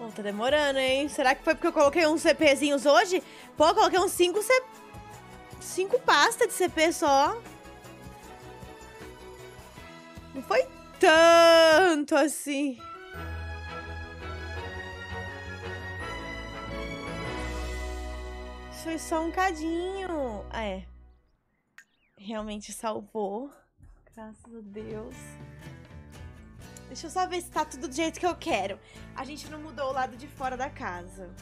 Bom, tá demorando, hein? Será que foi porque eu coloquei uns CPzinhos hoje? Pô, eu coloquei uns 5 pastas de CP só. Não foi tanto assim. Foi só um cadinho. Ah, é. Realmente salvou. Graças a Deus. Deixa eu só ver se tá tudo do jeito que eu quero. A gente não mudou o lado de fora da casa.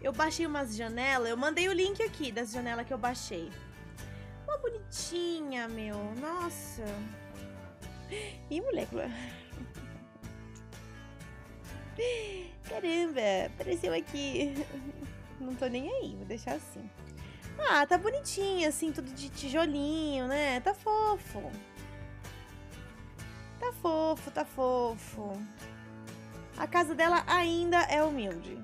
Eu baixei umas janelas. Eu mandei o link aqui das janelas que eu baixei. Uma bonitinha, meu. Nossa. Ih, molécula. Caramba, apareceu aqui. Não tô nem aí, vou deixar assim. Ah, tá bonitinho, assim, tudo de tijolinho, né? Tá fofo. Tá fofo, tá fofo. A casa dela ainda é humilde.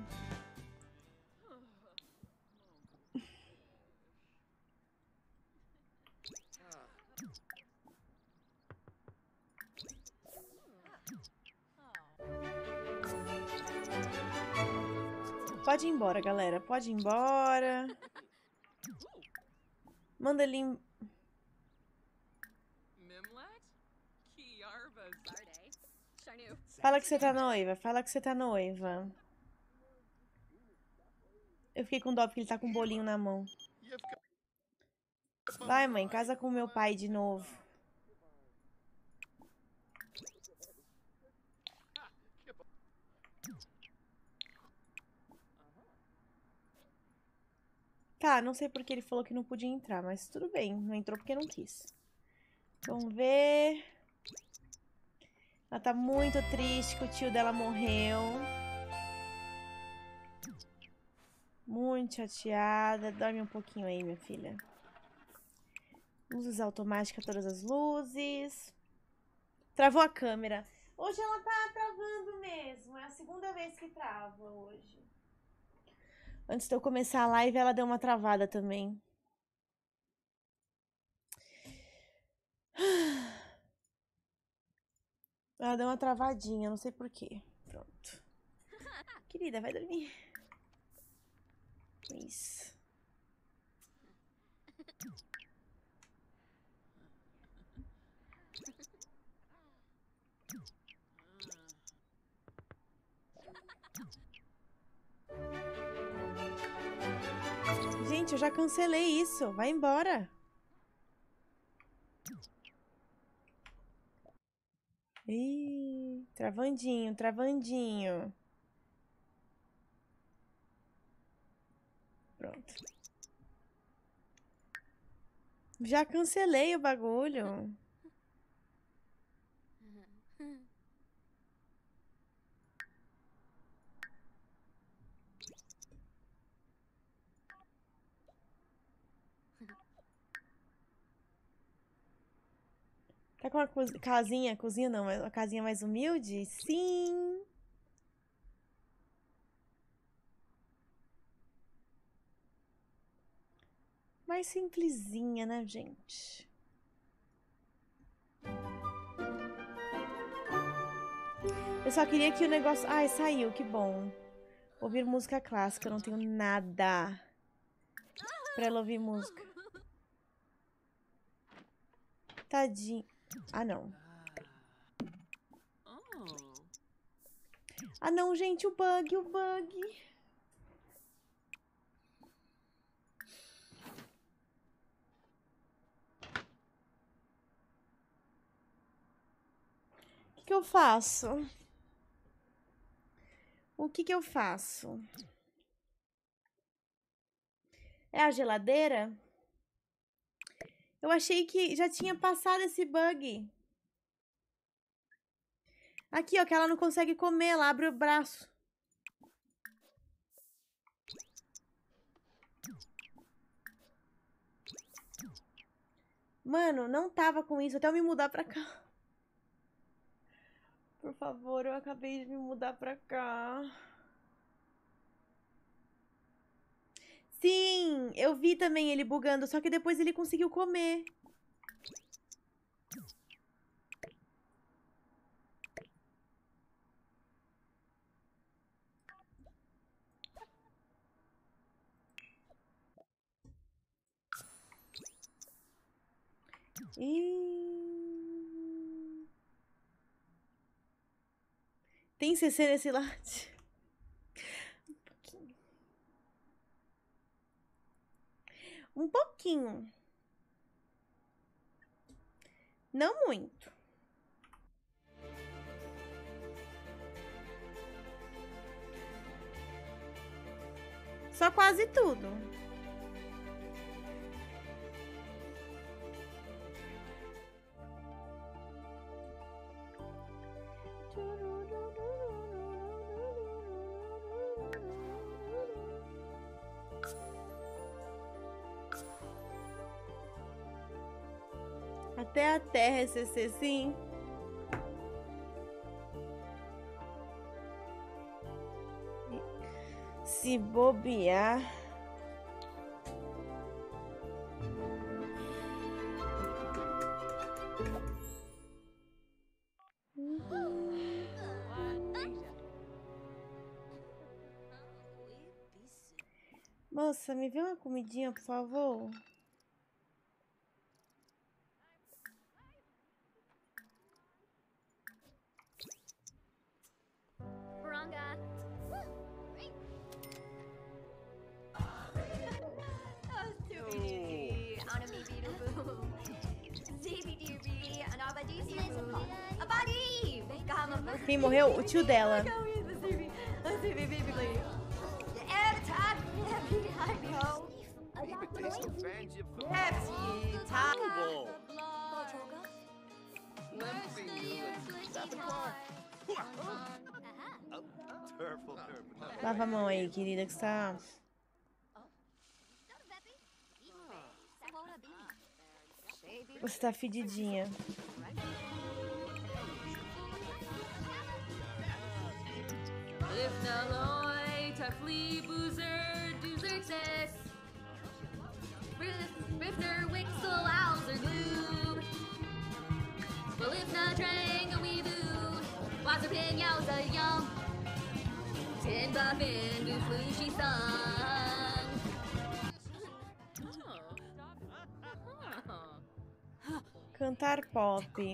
Pode ir embora, galera. Pode ir embora. Manda ele... Fala que você tá noiva. Fala que você tá noiva. Eu fiquei com dó porque ele tá com um bolinho na mão. Vai, mãe. Casa com meu pai de novo. Tá, não sei porque ele falou que não podia entrar, mas tudo bem. Não entrou porque não quis. Vamos ver. Ela tá muito triste que o tio dela morreu. Muito chateada. Dorme um pouquinho aí, minha filha. Luzes automáticas, todas as luzes. Travou a câmera. Hoje ela tá travando mesmo. É a segunda vez que trava hoje. Antes de eu começar a live, ela deu uma travada também. Ela deu uma travadinha, não sei porquê. Pronto. Querida, vai dormir. Isso. Gente, eu já cancelei isso. Vai embora. Ih, travandinho, travandinho. Pronto. Já cancelei o bagulho. Tá com uma cozinha não, mas uma casinha mais humilde? Sim! Mais simplesinha, né, gente? Eu só queria que o negócio... Ai, saiu, que bom. Ouvir música clássica, eu não tenho nada pra ela ouvir música. Tadinho. Ah, não. Ah, não, gente, o bug, o bug. O que eu faço? O que eu faço? É a geladeira? Eu achei que já tinha passado esse bug. Aqui, ó, que ela não consegue comer. Ela abre o braço. Mano, não tava com isso. Até eu me mudar pra cá. Por favor, eu acabei de me mudar pra cá. Sim, eu vi também ele bugando, só que depois ele conseguiu comer. Tem CC nesse lote? Um pouquinho. Um pouquinho. Não muito. Só quase tudo. Até a terra é CC, sim. Se bobear. Moça, me vê uma comidinha, por favor. Quem morreu? O tio dela. Lava a mão aí, querida, que está... Você tá fedidinha. Cantar pop.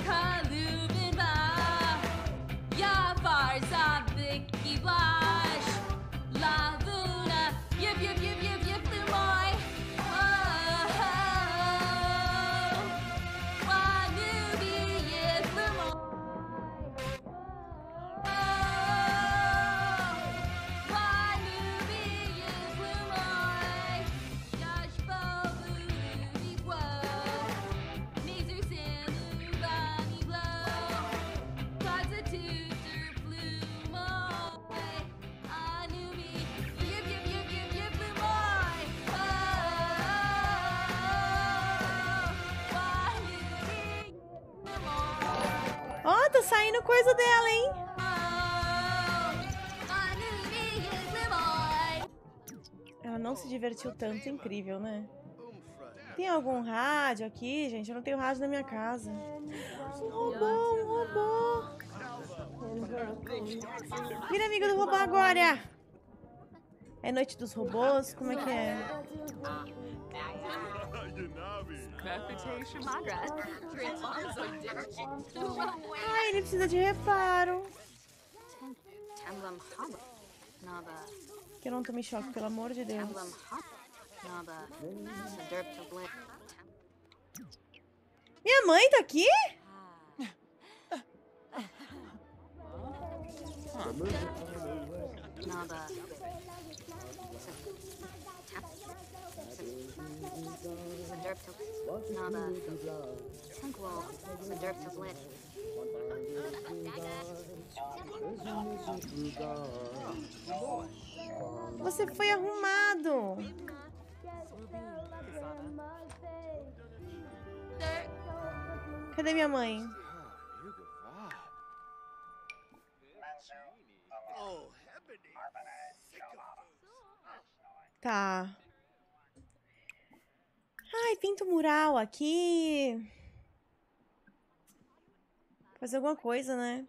Saindo coisa dela, hein? Ela não se divertiu tanto, incrível, né? Tem algum rádio aqui, gente? Eu não tenho rádio na minha casa. Um robô, um robô! Vira amigo do robô agora! É noite dos robôs? Como é que é? Ai, ele precisa de reparo. Que eu não tome choque, pelo amor de Deus. Minha mãe tá aqui? Você foi arrumado. Cadê minha mãe? Tá. Ai, pinto mural aqui. Fazer alguma coisa, né?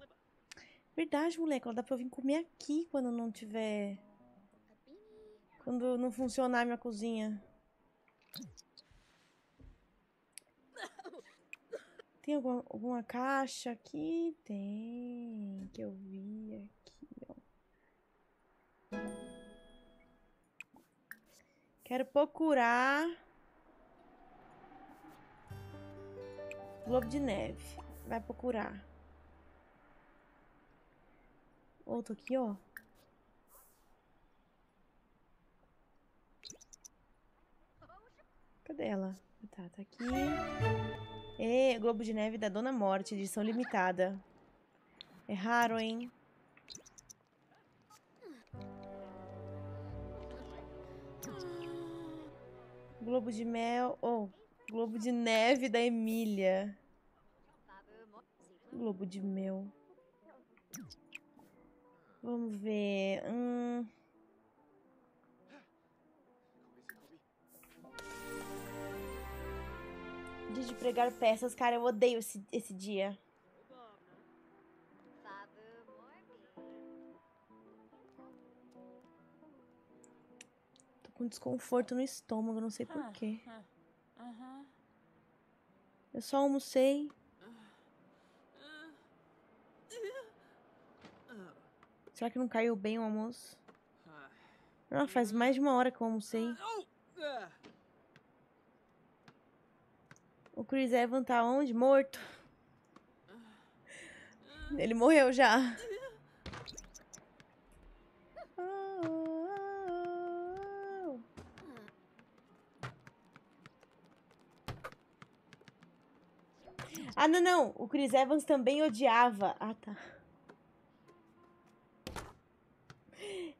Verdade, moleque. Ela dá pra eu vir comer aqui quando não tiver... Quando não funcionar a minha cozinha. Tem alguma caixa aqui? Tem. Que eu vi aqui, ó. Quero procurar... Globo de neve. Vai procurar. Outro aqui, ó. Cadê ela? Tá, tá aqui. E Globo de Neve da Dona Morte, edição limitada. É raro, hein? Globo de Mel... Oh, Globo de Neve da Emília. Globo de Mel. Vamos ver... Dia de pregar peças, cara, eu odeio esse dia. Tô com desconforto no estômago, não sei porquê. Eu só almocei. Será que não caiu bem o almoço? Não, faz mais de uma hora que eu almocei. O Chris Evans tá onde? Morto. Ele morreu já. Ah, não, não. O Chris Evans também odiava. Ah, tá.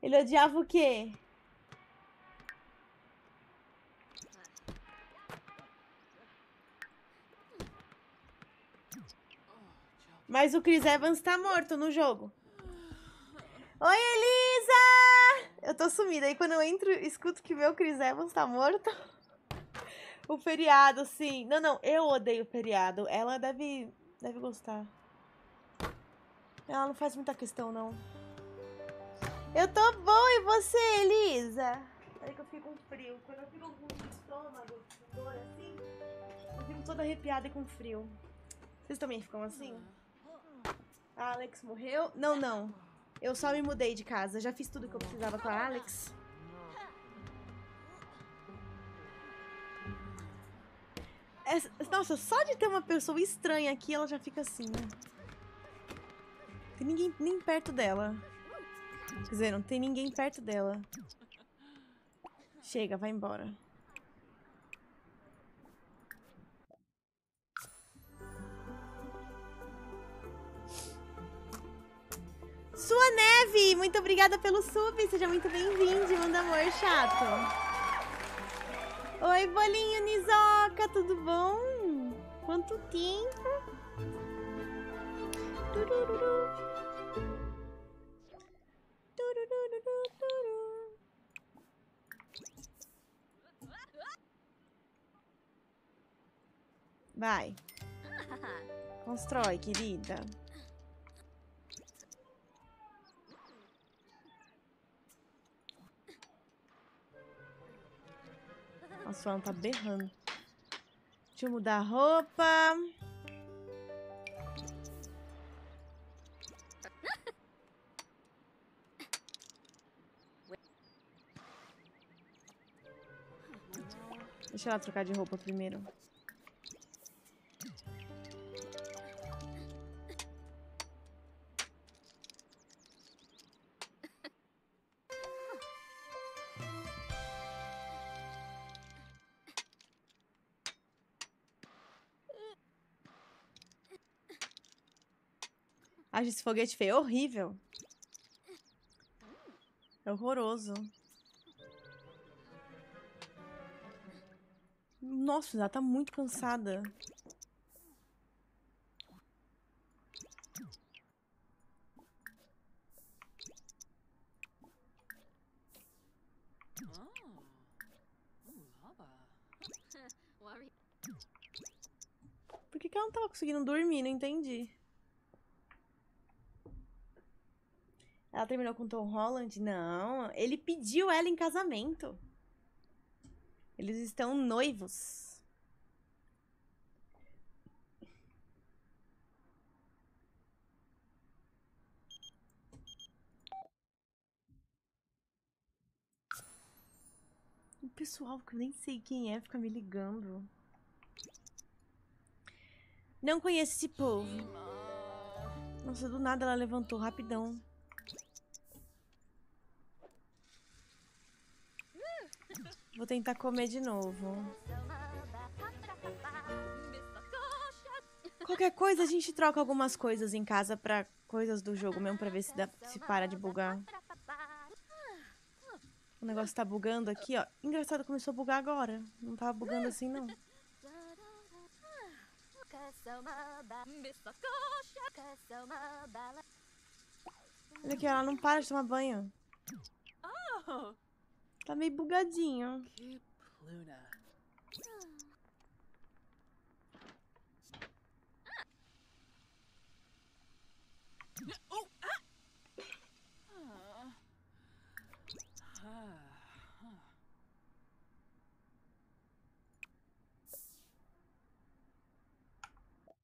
Ele odiava o quê? Mas o Chris Evans tá morto no jogo. Oi, Elisa! Eu tô sumida. Aí quando eu entro, escuto que meu Chris Evans tá morto. O feriado, sim. Não, não. Eu odeio o feriado. Ela deve gostar. Ela não faz muita questão, não. Eu tô boa. E você, Elisa? Olha que eu fico com frio. Quando eu fico com estômago, dor assim, eu fico toda arrepiada e com frio. Vocês também ficam assim? A Alex morreu? Não, não. Eu só me mudei de casa. Já fiz tudo que eu precisava com a Alex. Essa, nossa, só de ter uma pessoa estranha aqui, ela já fica assim, né? Não tem ninguém nem perto dela. Quer dizer, não tem ninguém perto dela. Chega, vai embora. Sua Neve, muito obrigada pelo sub, seja muito bem-vindo, manda amor chato. Oi, bolinho Nizoca, tudo bom? Quanto tempo? Vai. Constrói, querida. Nossa, ela tá berrando. Deixa eu mudar a roupa. Deixa ela trocar de roupa primeiro. Esse foguete feio é horrível. É horroroso. Nossa, ela tá muito cansada. Por que ela não tava conseguindo dormir? Não entendi. Ela terminou com Tom Holland? Não. Ele pediu ela em casamento. Eles estão noivos. O pessoal, que eu nem sei quem é, fica me ligando. Não conheço esse povo. Nossa, do nada ela levantou rapidão. Vou tentar comer de novo. Qualquer coisa, a gente troca algumas coisas em casa pra coisas do jogo mesmo, pra ver se, se para de bugar. O negócio tá bugando aqui, ó. Engraçado, começou a bugar agora. Não tava bugando assim, não. Olha aqui, ela não para de tomar banho. Tá meio bugadinho.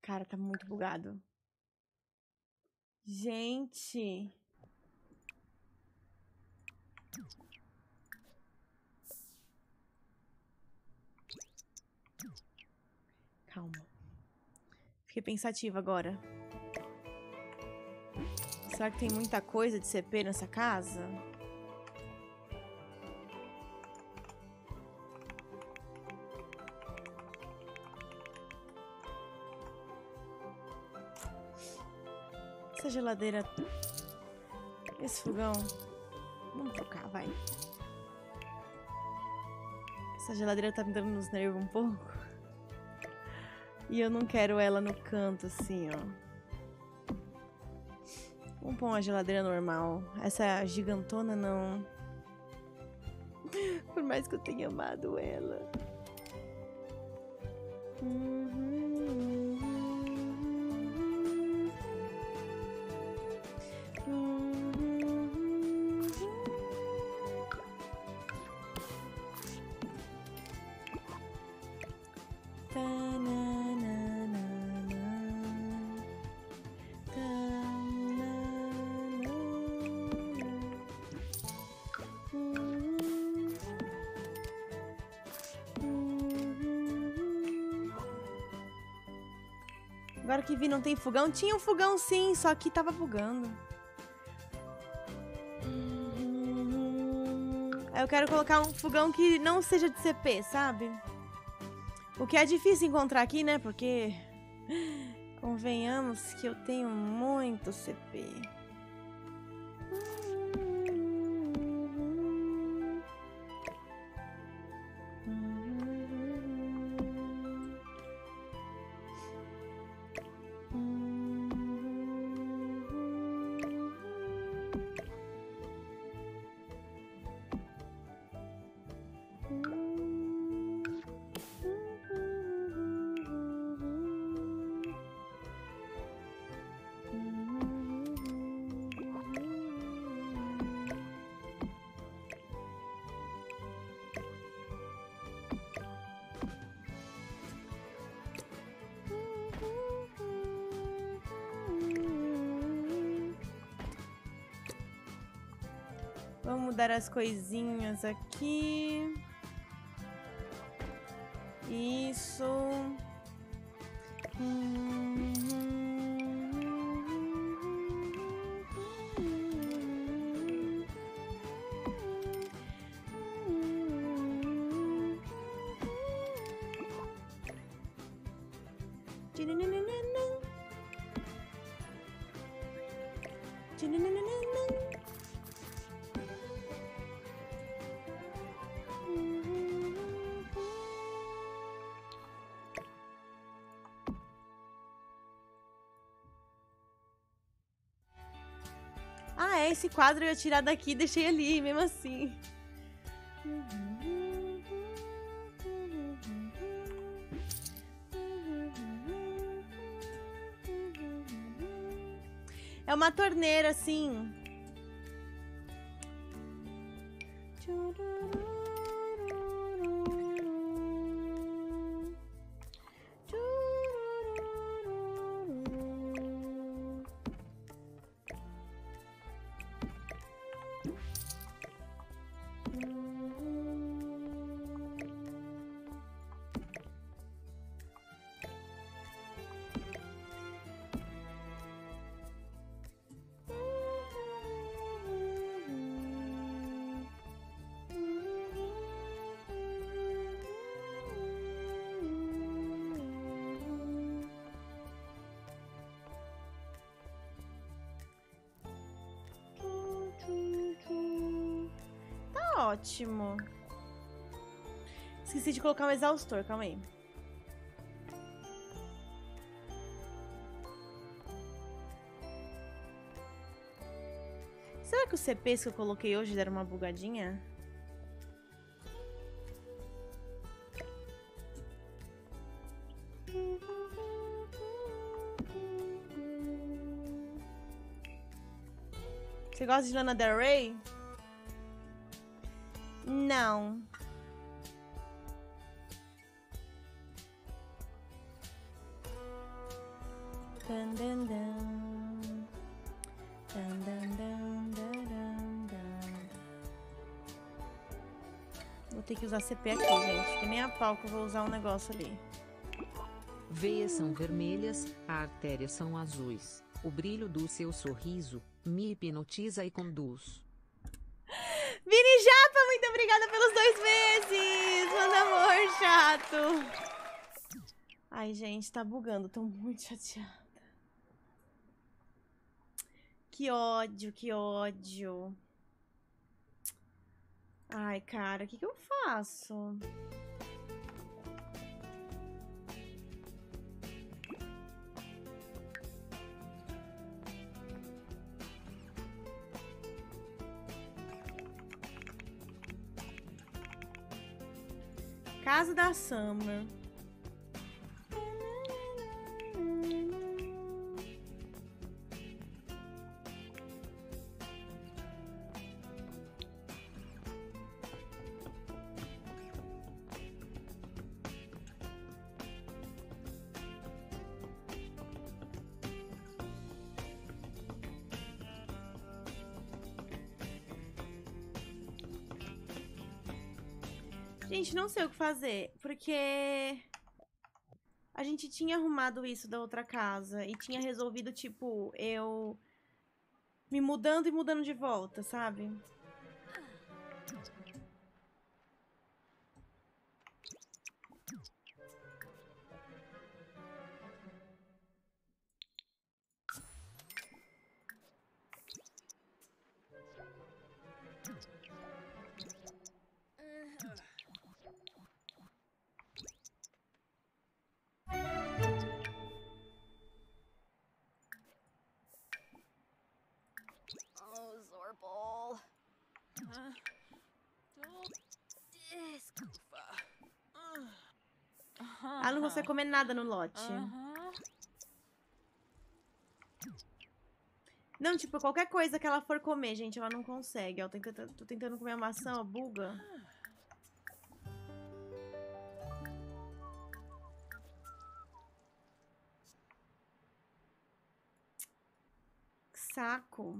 Cara, tá muito bugado. Gente... Calma. Fiquei pensativa agora. Será que tem muita coisa de CP nessa casa? Essa geladeira... Esse fogão... Vamos trocar, vai. Essa geladeira tá me dando nos nervos um pouco. E eu não quero ela no canto, assim, ó. Vamos pôr uma geladeira normal. Essa gigantona, não. Por mais que eu tenha amado ela. Agora que vi, não tem fogão? Tinha um fogão sim, só que tava bugando. Eu quero colocar um fogão que não seja de CP, sabe? O que é difícil encontrar aqui, né? Porque... Convenhamos que eu tenho muito CP. Dar as coisinhas aqui. Isso. Esse quadro eu ia tirar daqui e deixei ali, mesmo assim. É uma torneira, assim. Ótimo. Esqueci de colocar um exaustor, calma aí. Será que os CPs que eu coloquei hoje deram uma bugadinha? Você gosta de Lana Del Rey? Não. Dun, dun, dun. Dun, dun, dun, dun, dun, dun. Vou ter que usar CP aqui, gente. Que nem a pau que eu vou usar um negócio ali. Veias são vermelhas, artérias são azuis. O brilho do seu sorriso me hipnotiza e conduz. Vini Japa, muito obrigada pelos 2 meses! Manda amor, chato! Ai, gente, tá bugando, tô muito chateada. Que ódio, que ódio. Ai, cara, o que eu faço? Casa da Summer. Gente, não sei o que fazer, porque a gente tinha arrumado isso da outra casa e tinha resolvido, tipo, eu me mudando e mudando de volta, sabe? Ah, não consegue comer nada no lote. Não, tipo, qualquer coisa que ela for comer, gente, ela não consegue. Eu tô tentando comer a maçã, ó, buga. Que saco.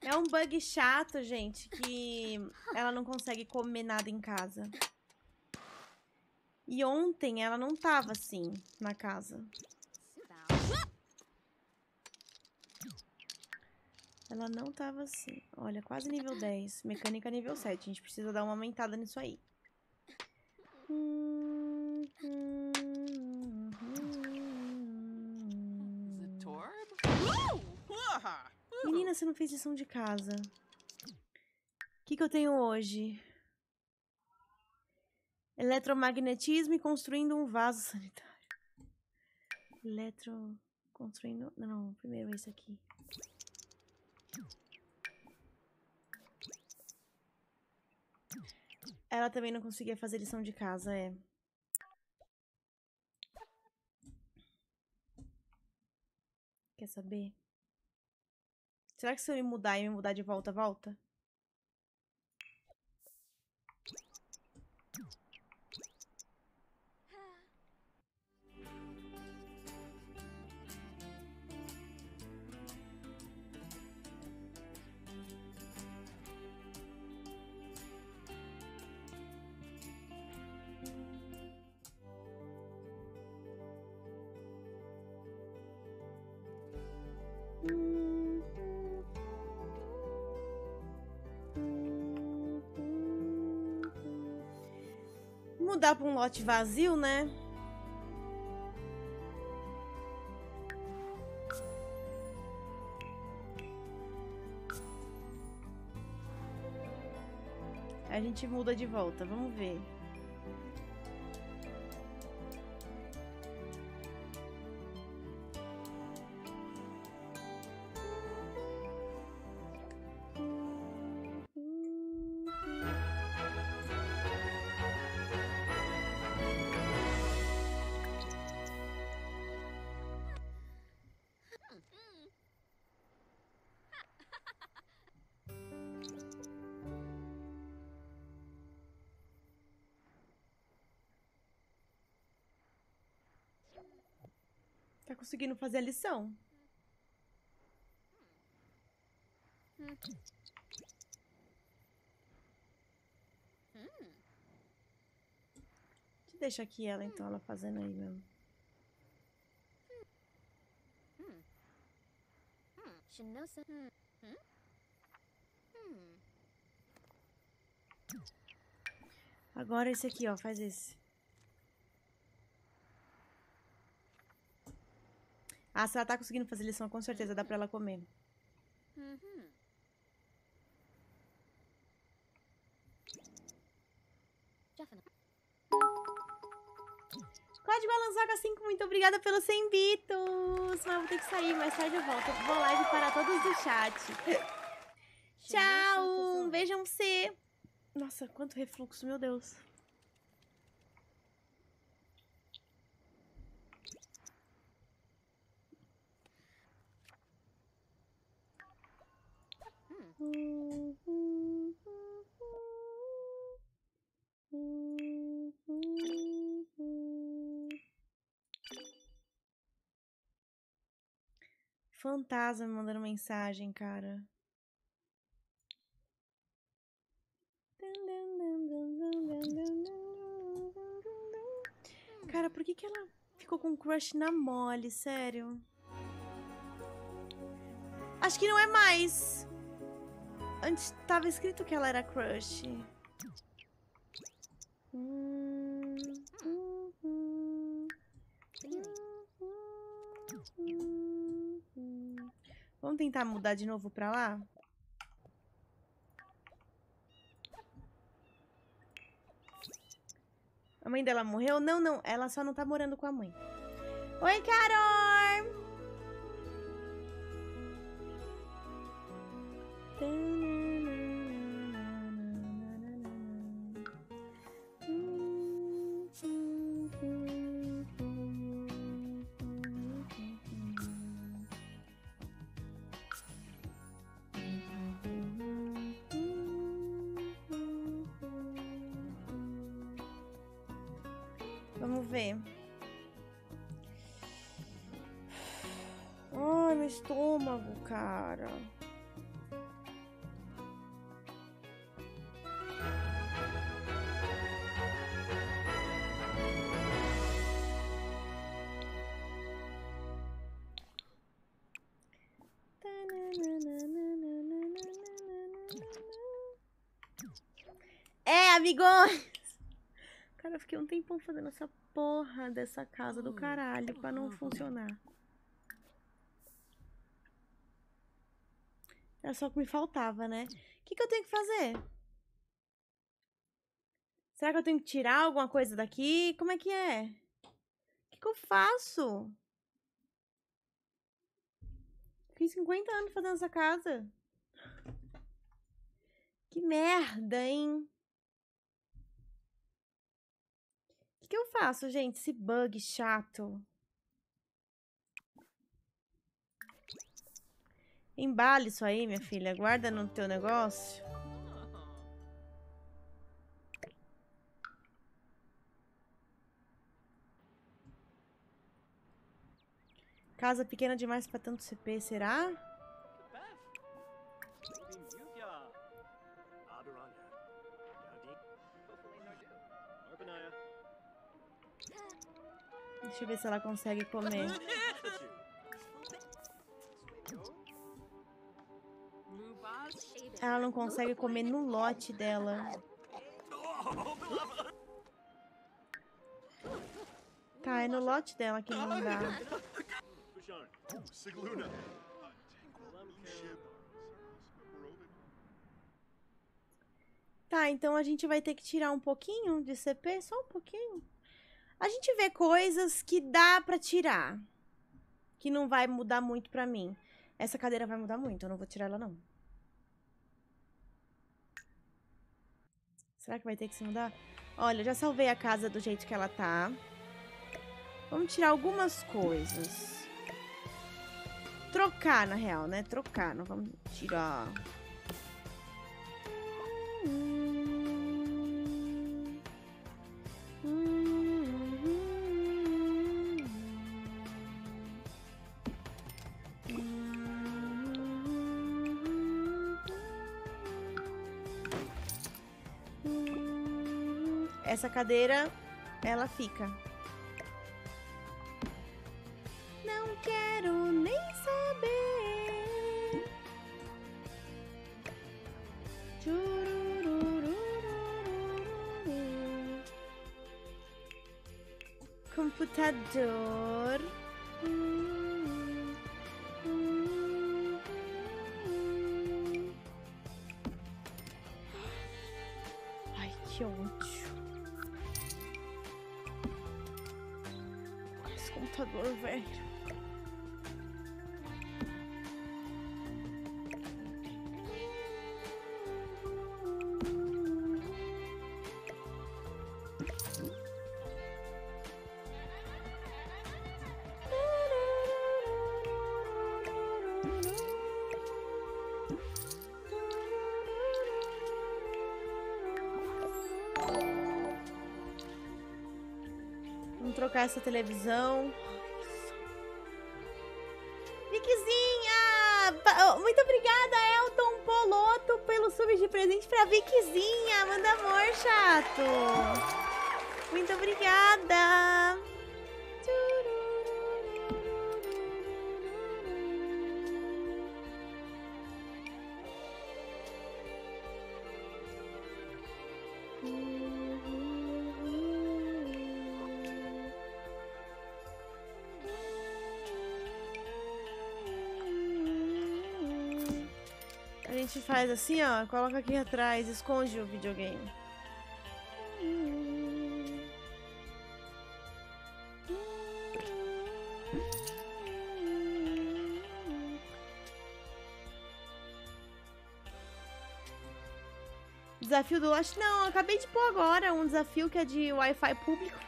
É um bug chato, gente, que ela não consegue comer nada em casa. E ontem ela não tava assim na casa. Ela não tava assim. Olha, quase nível 10. Mecânica nível 7. A gente precisa dar uma aumentada nisso aí. Menina, você não fez lição de casa. O que eu tenho hoje? Eletromagnetismo e construindo um vaso sanitário. Construindo... Não, primeiro é isso aqui. Ela também não conseguia fazer lição de casa, é. Quer saber? Será que se eu me mudar e me mudar de volta, volta? mudar para um lote vazio, né? A gente muda de volta, vamos ver. Conseguindo fazer a lição. Deixa aqui ela, então, ela fazendo aí mesmo. Agora esse aqui, ó, faz esse. Ah, se ela tá conseguindo fazer lição, com certeza dá pra ela comer. Cláudio Balanzoca 5, muito obrigada pelos 100 bitos. Mas eu vou ter que sair, mais tarde eu volto. Vou live para todos do chat. Tchau, um beijo pra você. Nossa, quanto refluxo, meu Deus. Fantasma me mandando mensagem, cara. Cara, por que que ela ficou com crush na Molly? Sério? Acho que não é mais. Antes tava escrito que ela era crush. Vamos tentar mudar de novo pra lá? A mãe dela morreu? Não, não. Ela só não tá morando com a mãe. Oi, Carol! Vamos ver. Ai, meu estômago, cara. Cara, eu fiquei um tempão fazendo essa porra dessa casa do caralho pra não funcionar. Era só o que me faltava, né? O que que eu tenho que fazer? Será que eu tenho que tirar alguma coisa daqui? Como é que é? O que que eu faço? Fiquei 50 anos fazendo essa casa. Que merda, hein? O que eu faço, gente? Esse bug chato. Embale isso aí, minha filha. Guarda no teu negócio. Casa pequena demais pra tanto CP, será? Deixa eu ver se ela consegue comer. Ela não consegue comer no lote dela. Ah, é no lote dela que não dá. Tá, então a gente vai ter que tirar um pouquinho de CP, só um pouquinho. A gente vê coisas que dá pra tirar, que não vai mudar muito pra mim. Essa cadeira vai mudar muito, eu não vou tirar ela não. Será que vai ter que se mudar? Olha, eu já salvei a casa do jeito que ela tá. Vamos tirar algumas coisas. Trocar, na real, né? Trocar, não vamos tirar. Essa cadeira, ela fica. Não quero nem saber. Computador. Ai, que ódio. Computador velho. Vamos trocar essa televisão. Vikzinha! Muito obrigada, Elton Poloto, pelo sub de presente pra Vikzinha. Manda amor, chato. Muito obrigada. A gente faz assim, ó, coloca aqui atrás, esconde o videogame. Desafio do lote? Não, eu acabei de pôr agora um desafio que é de Wi-Fi público.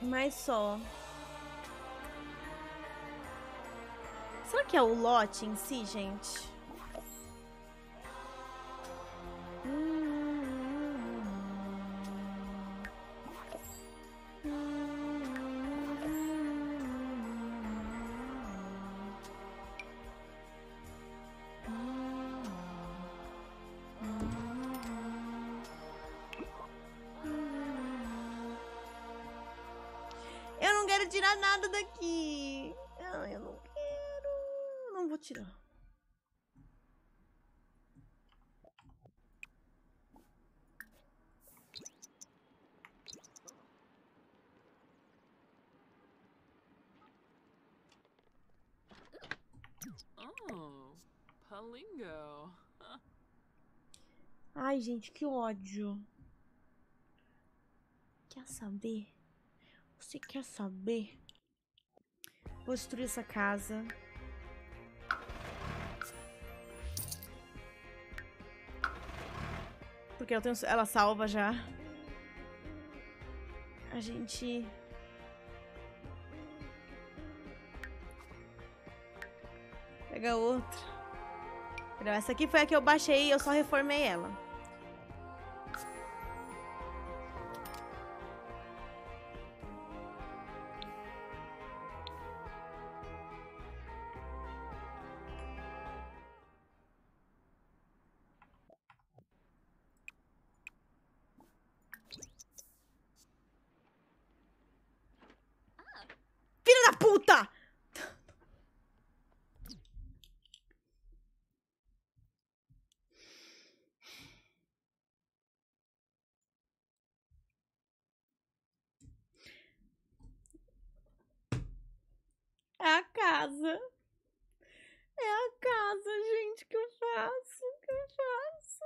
Mas só... Será que é o lote em si, gente? Eu não quero tirar nada daqui. Ai, eu não quero. Vou tirar. Oh, palingo. Ai, gente, que ódio. Quer saber? Você quer saber? Vou destruir essa casa. Porque eu tenho, ela salva já. A gente... Pega outra. Essa aqui foi a que eu baixei, eu só reformei ela. É a casa. É a casa, gente, que eu faço, que eu faço.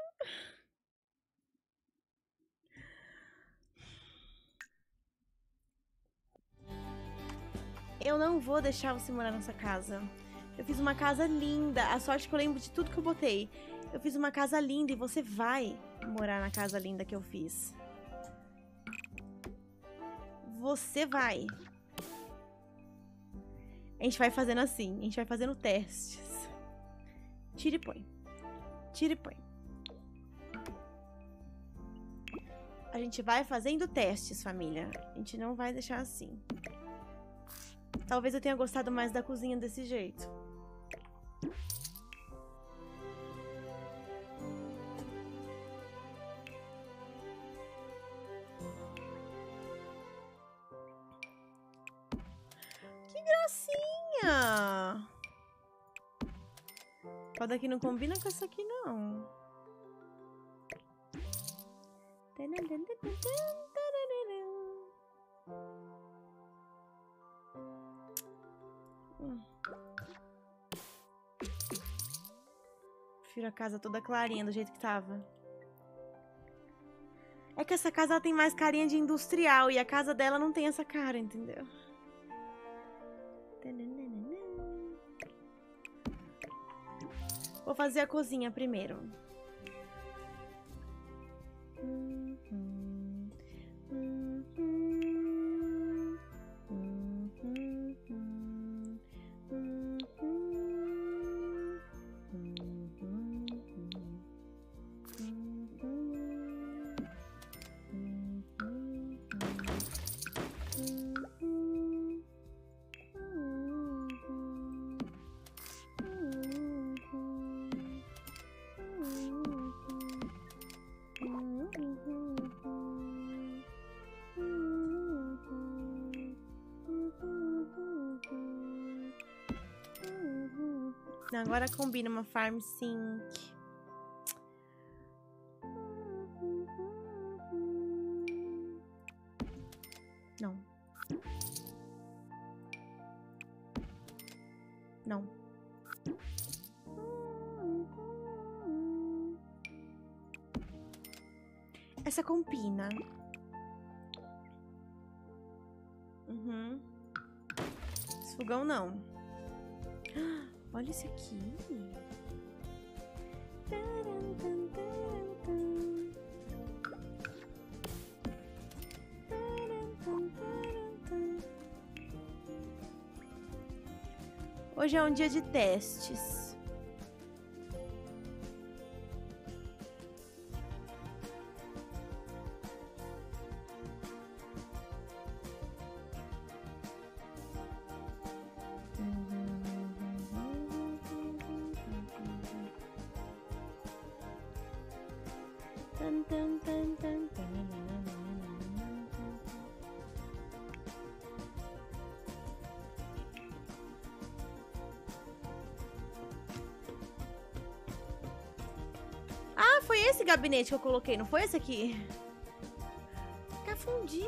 Eu não vou deixar você morar nessa casa. Eu fiz uma casa linda. A sorte que eu lembro de tudo que eu botei. Eu fiz uma casa linda e você vai morar na casa linda que eu fiz. Você vai. A gente vai fazendo assim. A gente vai fazendo testes. Tira e põe. Tira e põe. A gente vai fazendo testes, família. A gente não vai deixar assim. Talvez eu tenha gostado mais da cozinha desse jeito. Que gracinha! Essa daqui não combina com essa aqui, não. Prefiro a casa toda clarinha, do jeito que tava. É que essa casa ela tem mais carinha de industrial e a casa dela não tem essa cara, entendeu? Vou fazer a cozinha primeiro. Agora combina uma farm sink. Não. Não. Essa combina. Uhum. Esse fogão não. Olha isso aqui. Hoje é um dia de testes. Que eu coloquei, não foi esse aqui? Cafundi.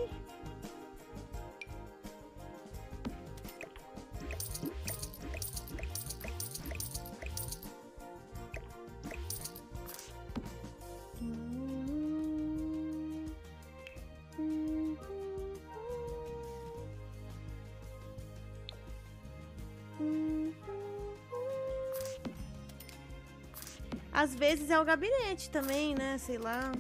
Às vezes é o gabinete também, né? Sei lá.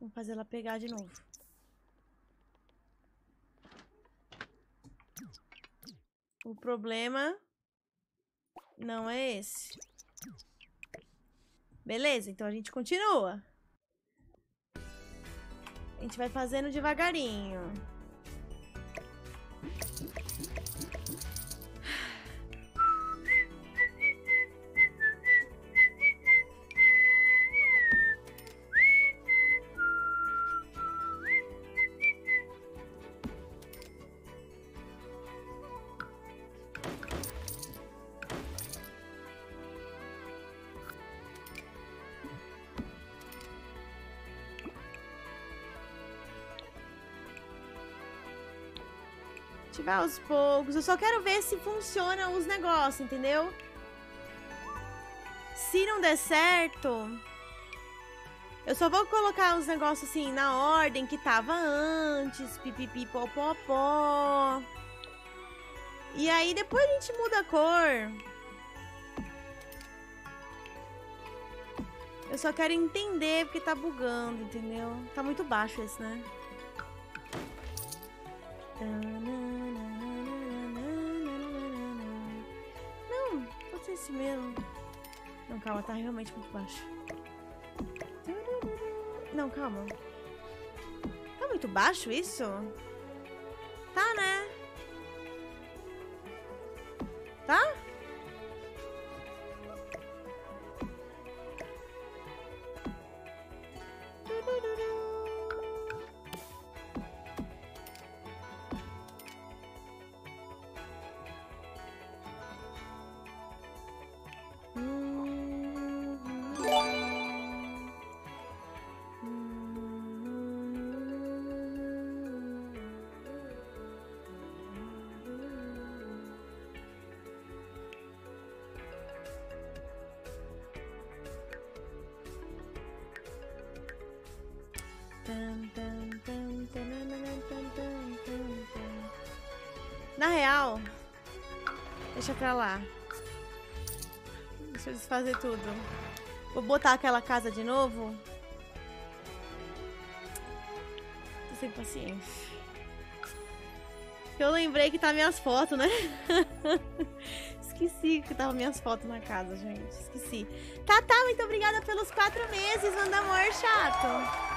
Vamos fazer ela pegar de novo. O problema não é esse. Beleza, então a gente continua. A gente vai fazendo devagarinho. gente vai aos poucos. Eu só quero ver se funciona os negócios, entendeu? Se não der certo, eu só vou colocar os negócios assim na ordem que tava antes, pipipi, popopó. E aí depois a gente muda a cor. Eu só quero entender porque tá bugando, entendeu? Tá muito baixo esse, né? Não, pode ser esse mesmo. Não, calma, tá realmente muito baixo. Não, calma. Tá muito baixo isso? Tá, né? Tá? Na real, deixa pra lá. Deixa eu desfazer tudo. Vou botar aquela casa de novo. Tô sem paciência. Eu lembrei que tá minhas fotos, né? Esqueci que tava minhas fotos na casa, gente. Esqueci. Tá, muito obrigada pelos 4 meses, Dona Amor chato.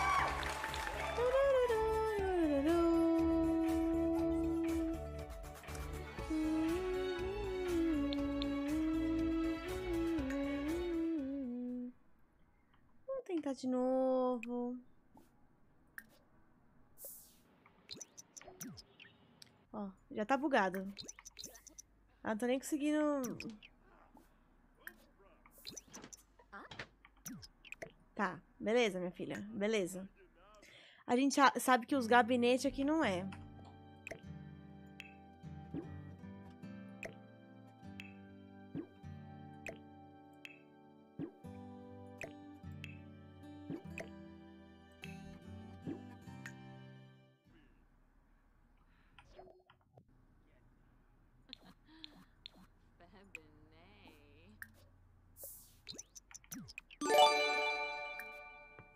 De novo. Ó, já tá bugado. Ah, não tô nem conseguindo. Tá, beleza, minha filha. Beleza. A gente sabe que os gabinetes aqui não é.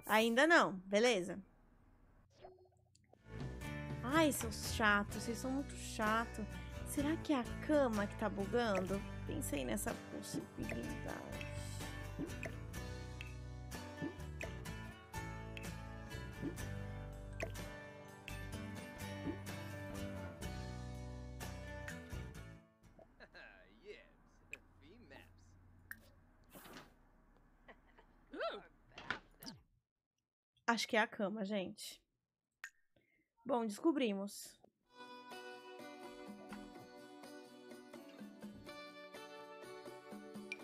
Ainda não, beleza. Ai, seus chatos, vocês são muito chatos. Será que é a cama que tá bugando? Pensei nessa possibilidade. Acho que é a cama, gente. Bom, descobrimos.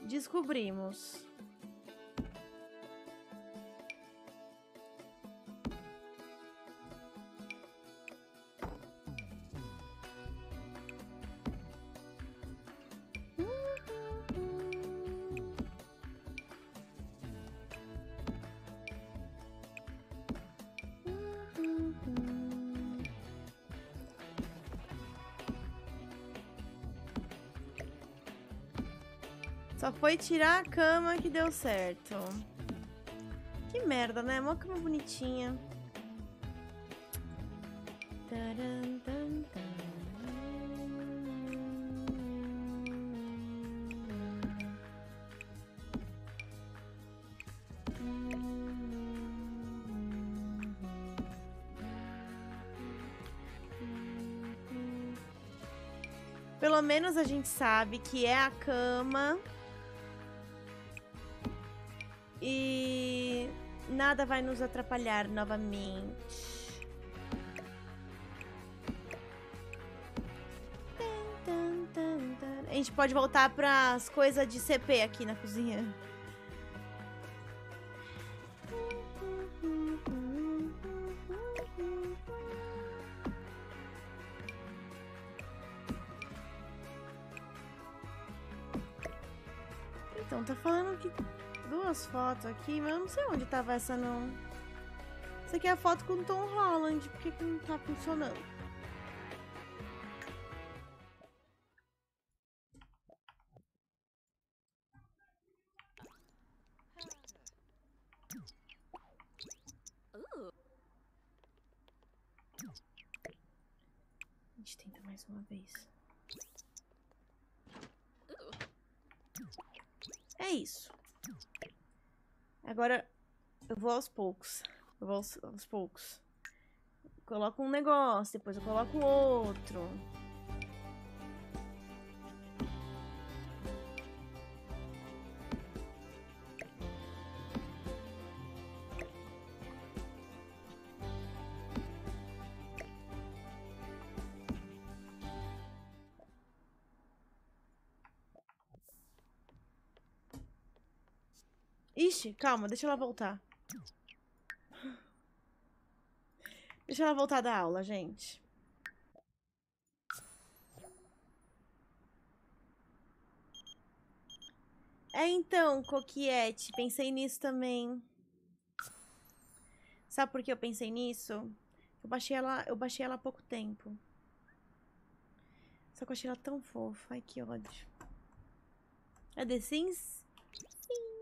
Descobrimos. Só foi tirar a cama que deu certo. Que merda, né? Uma cama bonitinha. Pelo menos a gente sabe que é a cama. E nada vai nos atrapalhar novamente. A gente pode voltar para as coisas de CP aqui na cozinha. Então, tá falando que duas fotos aqui, mas eu não sei onde tava essa, não. Essa aqui é a foto com o Tom Holland. Por que que não tá funcionando? A gente tenta mais uma vez. É isso. Agora eu vou aos poucos. Eu vou aos poucos. Coloco um negócio, depois eu coloco outro. Ixi, calma, deixa ela voltar. Deixa ela voltar da aula, gente. É, então, Coquiette, pensei nisso também. Sabe por que eu pensei nisso? Eu baixei ela há pouco tempo. Só que eu achei ela tão fofa. Ai, que ódio. É The Sims? Sim.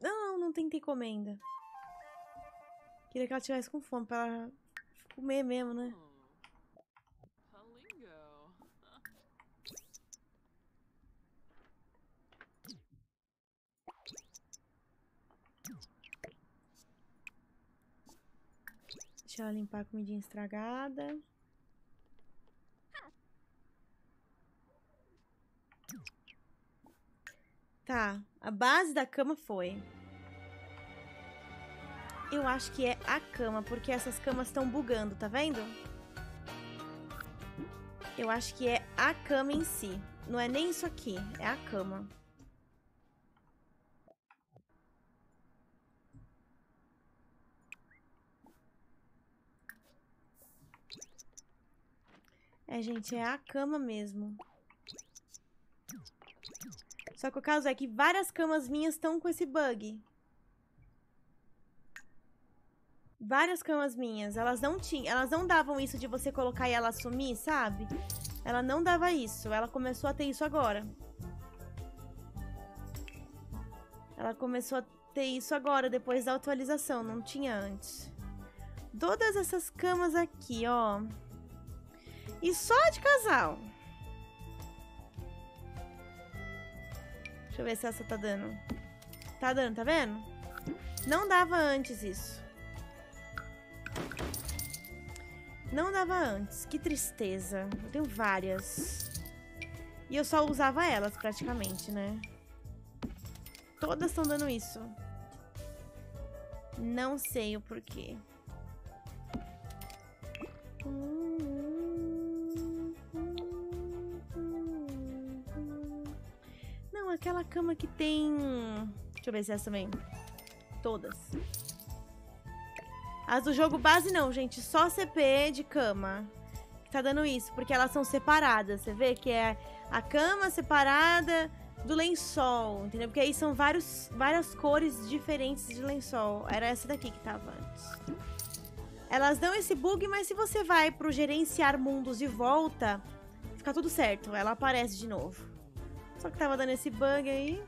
Não, não tem encomenda. Queria que ela tivesse com fome pra ela comer mesmo, né? Deixa ela limpar a comidinha estragada. Tá, a base da cama foi. Eu acho que é a cama, porque essas camas estão bugando, tá vendo? Eu acho que é a cama em si. Não é nem isso aqui, é a cama. É, gente, é a cama mesmo. Só que o caso é que várias camas minhas estão com esse bug. Várias camas minhas. Elas não davam isso de você colocar e ela sumir, sabe? Ela não dava isso. Ela começou a ter isso agora. Ela começou a ter isso agora, depois da atualização. Não tinha antes. Todas essas camas aqui, ó. E só de casal. Deixa eu ver se essa tá dando. Tá dando, tá vendo? Não dava antes isso. Não dava antes. Que tristeza. Eu tenho várias. E eu só usava elas praticamente, né? Todas estão dando isso. Não sei o porquê. Aquela cama que tem... Deixa eu ver se é essa também. Todas. As do jogo base não, gente. Só CP de cama. Que tá dando isso. Porque elas são separadas. Você vê que é a cama separada do lençol. Entendeu? Porque aí são várias cores diferentes de lençol. Era essa daqui que tava antes. Elas dão esse bug, mas se você vai pro gerenciar mundos e volta, fica tudo certo. Ela aparece de novo. Só que tava dando esse bug aí.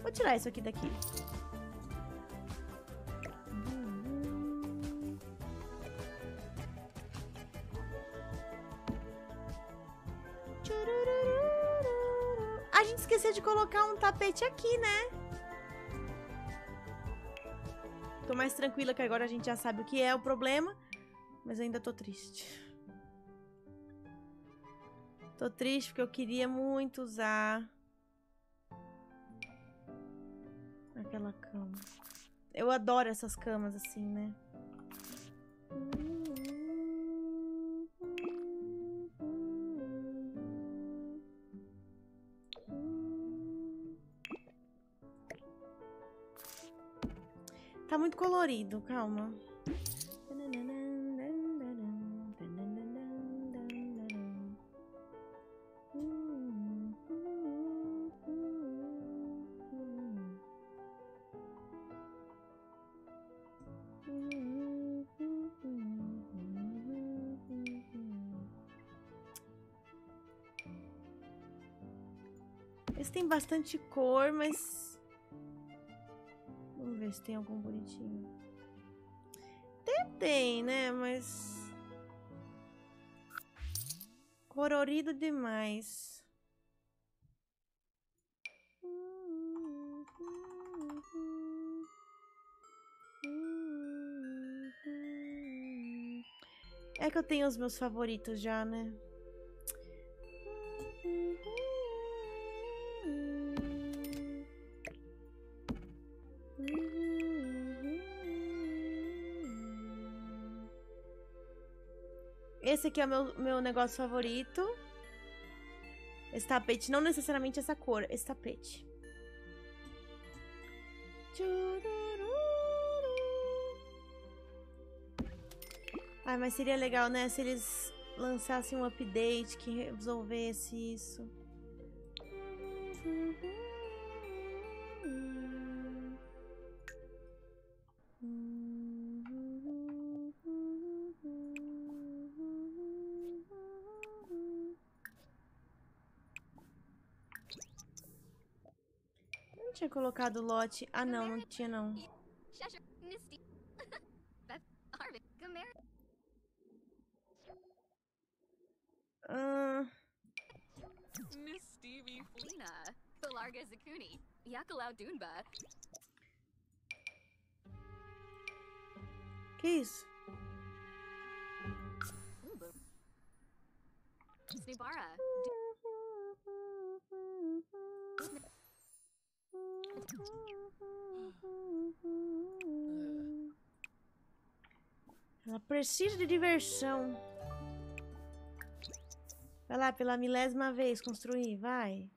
Vou tirar isso aqui daqui. A gente esqueceu de colocar um tapete aqui, né? Tô mais tranquila que agora a gente já sabe o que é o problema. Mas ainda tô triste. Tô triste porque eu queria muito usar aquela cama. Eu adoro essas camas assim, né? Tá muito colorido, calma. Esse tem bastante cor, mas... Vamos ver se tem algum bonitinho. Até tem, né? Mas... colorido demais. É que eu tenho os meus favoritos já, né? Esse aqui é o meu negócio favorito. Esse tapete, não necessariamente essa cor, esse tapete. Ai, mas seria legal, né? Se eles lançassem um update que resolvesse isso. Tinha colocado o lote. Ah, não, não tinha não. Que isso? Ela precisa de diversão. Vai lá, pela milésima vez construir, vai.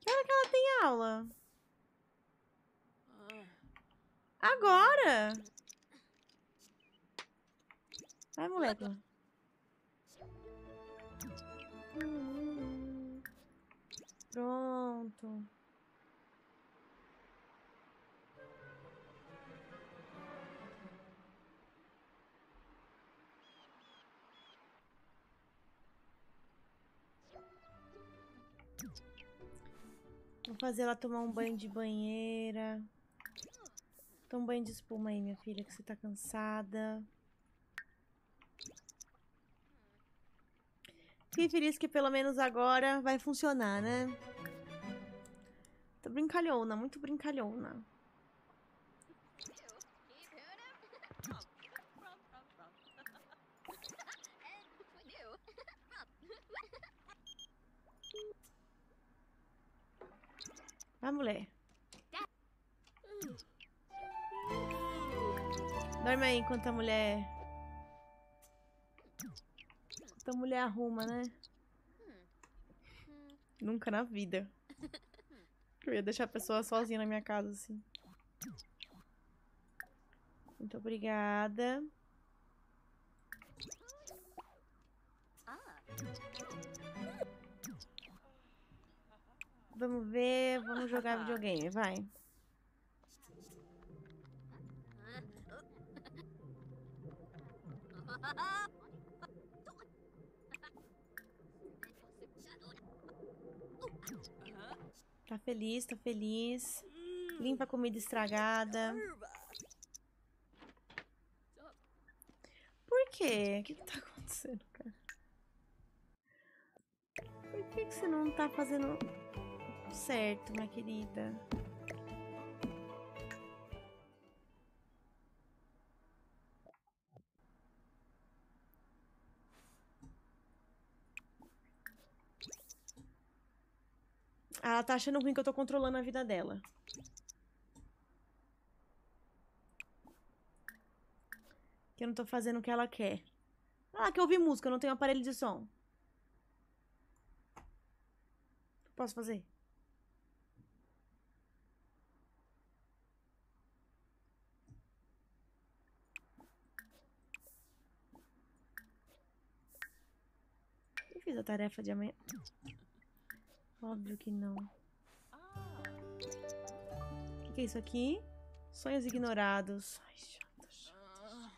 Que hora que ela tem aula? Agora! Vai, moleque. Pronto. Vou fazer ela tomar um banho de banheira. Toma um banho de espuma aí, minha filha, que você tá cansada. Fiquei feliz que pelo menos agora vai funcionar, né? Tô brincalhona, muito brincalhona. Vai, mulher. Dorme aí enquanto a mulher... A mulher arruma, né? Nunca na vida. Eu ia deixar a pessoa sozinha na minha casa, assim. Muito obrigada. Vamos ver, vamos jogar videogame, vai. Tá feliz, tá feliz. Limpa a comida estragada. Por quê? O que tá acontecendo, cara? Por que você não tá fazendo certo, minha querida? Ela tá achando ruim que eu tô controlando a vida dela. Que eu não tô fazendo o que ela quer. Ah, que eu ouvi música, eu não tenho aparelho de som. Posso fazer? Eu fiz a tarefa de amanhã. Óbvio que não. O que é isso aqui? Sonhos ignorados. Ai, chata.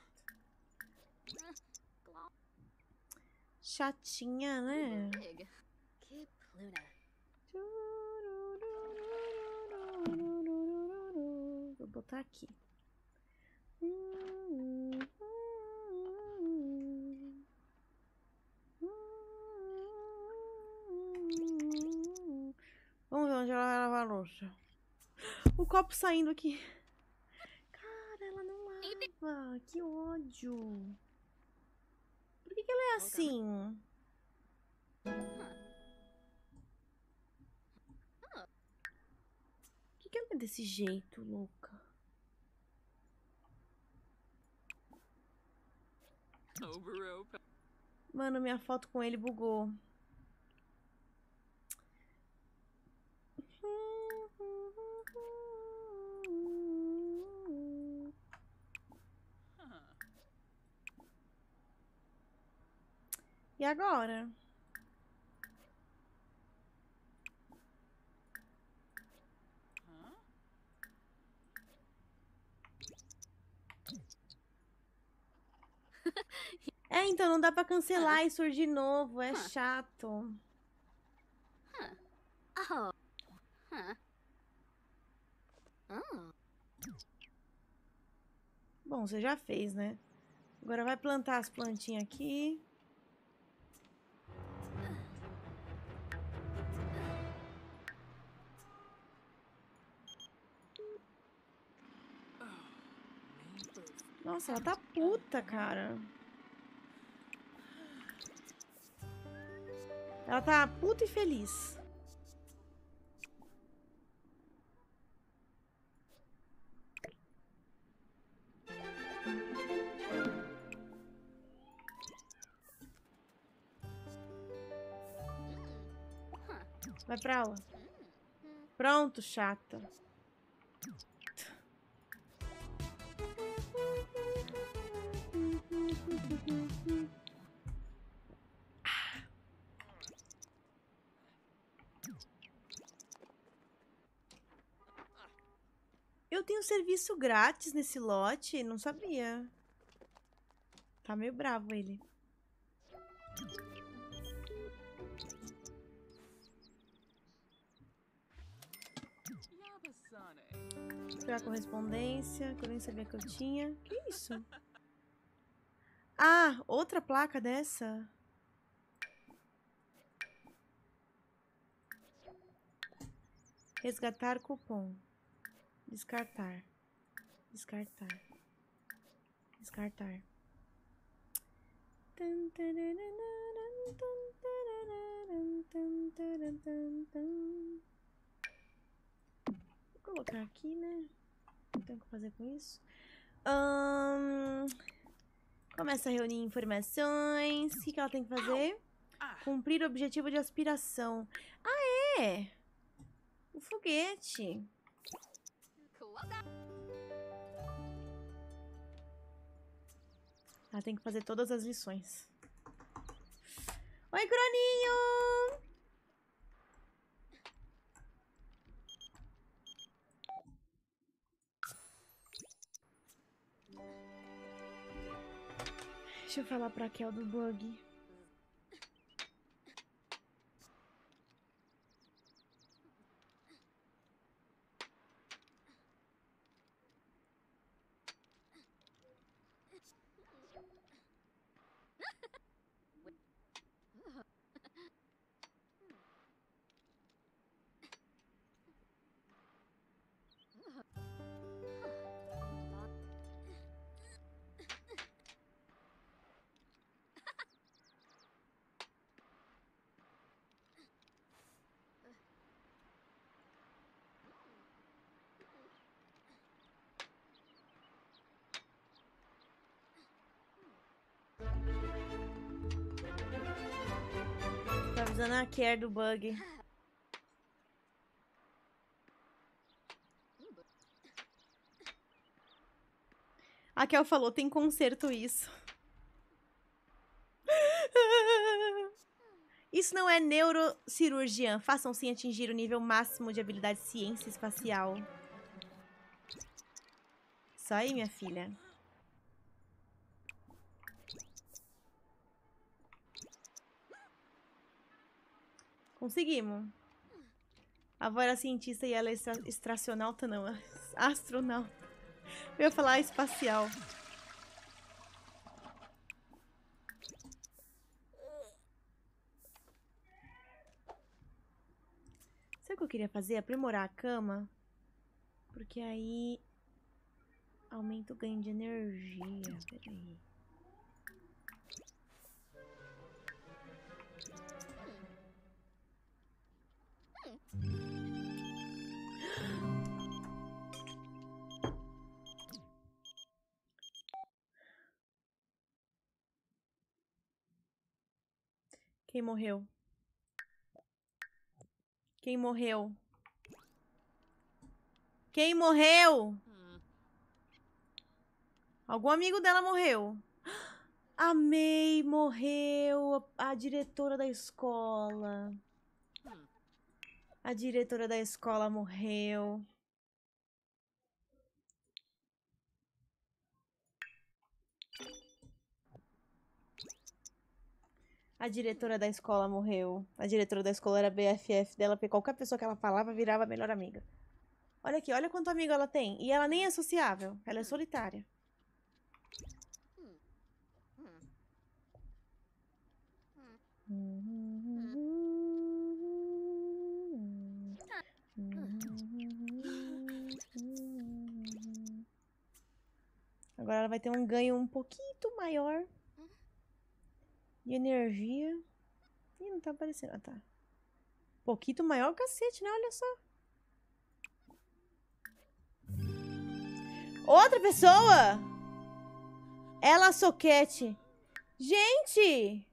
Chatinha, né? Vou botar aqui. Vamos ver onde ela lava a louça. O copo saindo aqui. Cara, ela não lava. Que ódio. Por que ela é assim? Por que ela é desse jeito, louca? Mano, minha foto com ele bugou. E agora? É, então não dá pra cancelar e surgir novo, é chato. Bom, você já fez, né? Agora vai plantar as plantinhas aqui. Nossa, ela tá puta, cara. Ela tá puta e feliz. Vai pra aula. Pronto, chata. Eu tenho serviço grátis nesse lote, não sabia. Tá meio bravo ele. Vou pegar a correspondência, que eu nem sabia que eu tinha. Que isso? Ah, outra placa dessa? Resgatar cupom. Descartar. Descartar. Descartar. Vou colocar aqui, né? Não tem o que fazer com isso. Começa a reunir informações. O que ela tem que fazer? Cumprir o objetivo de aspiração. Ah, é! O foguete. Ela tem que fazer todas as lições. Oi, Croninho! Deixa eu falar pra Kel do bug. doesn't not care do bug. A Kel falou, tem conserto isso. Isso não é neurocirurgia. Façam sim atingir o nível máximo de habilidade ciência espacial. Isso aí, minha filha. Conseguimos. A avó era cientista e ela é astronauta, não. Astronauta. Eu ia falar espacial. Sabe o que eu queria fazer? Aprimorar a cama. Porque aí aumenta o ganho de energia. Peraí. Quem morreu? Quem morreu? Quem morreu? Algum amigo dela morreu. A May morreu. A diretora da escola. A diretora da escola morreu. A diretora da escola morreu. A diretora da escola era BFF dela, porque qualquer pessoa que ela falava virava a melhor amiga. Olha aqui, olha quanto amigo ela tem. E ela nem é sociável, ela é solitária. Agora ela vai ter um ganho um pouquinho maior de energia. Ih, não tá aparecendo. Ah, tá. Um pouquinho maior, cacete, né? Olha só. Outra pessoa! Ela soquete. Gente!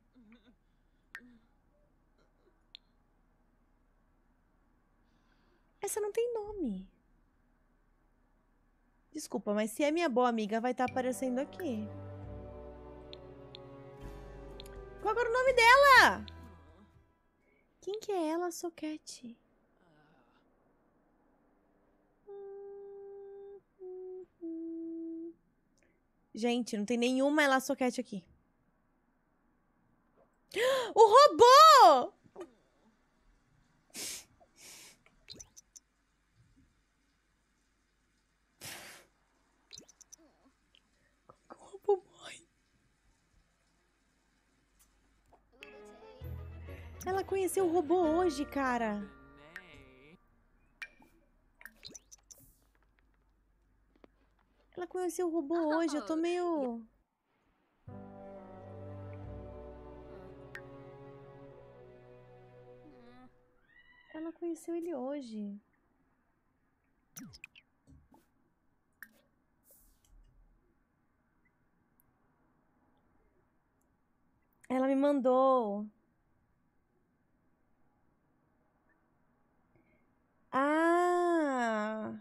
Essa não tem nome. Desculpa, mas se é minha boa amiga, vai estar aparecendo aqui. Qual era o nome dela? Quem que é ela, Soquete? Gente, não tem nenhuma ela, Soquete aqui. O robô! Ela conheceu o robô hoje, cara. Ela conheceu o robô hoje, eu tô meio... Ela conheceu ele hoje. Ela me mandou... Ah!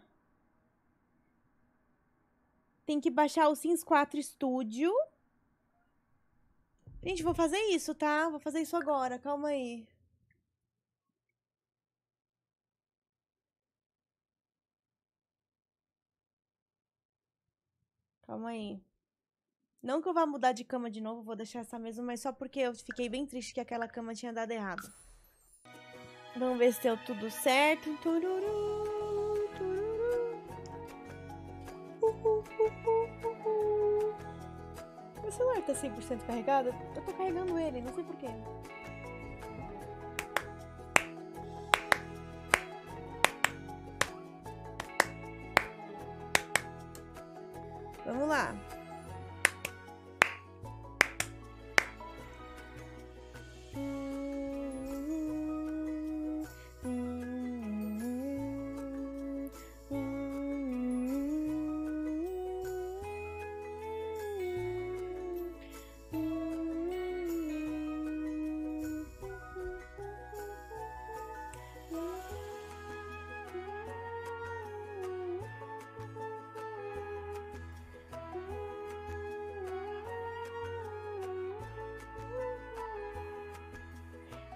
Tem que baixar o Sims 4 Studio. Gente, vou fazer isso, tá? Vou fazer isso agora, calma aí. Calma aí. Não que eu vá mudar de cama de novo, vou deixar essa mesma, mas só porque eu fiquei bem triste que aquela cama tinha dado errado. Vamos ver se deu tudo certo. Tururu, tururu. Meu celular tá 100% carregado? Eu tô carregando ele, não sei porquê. Vamos lá.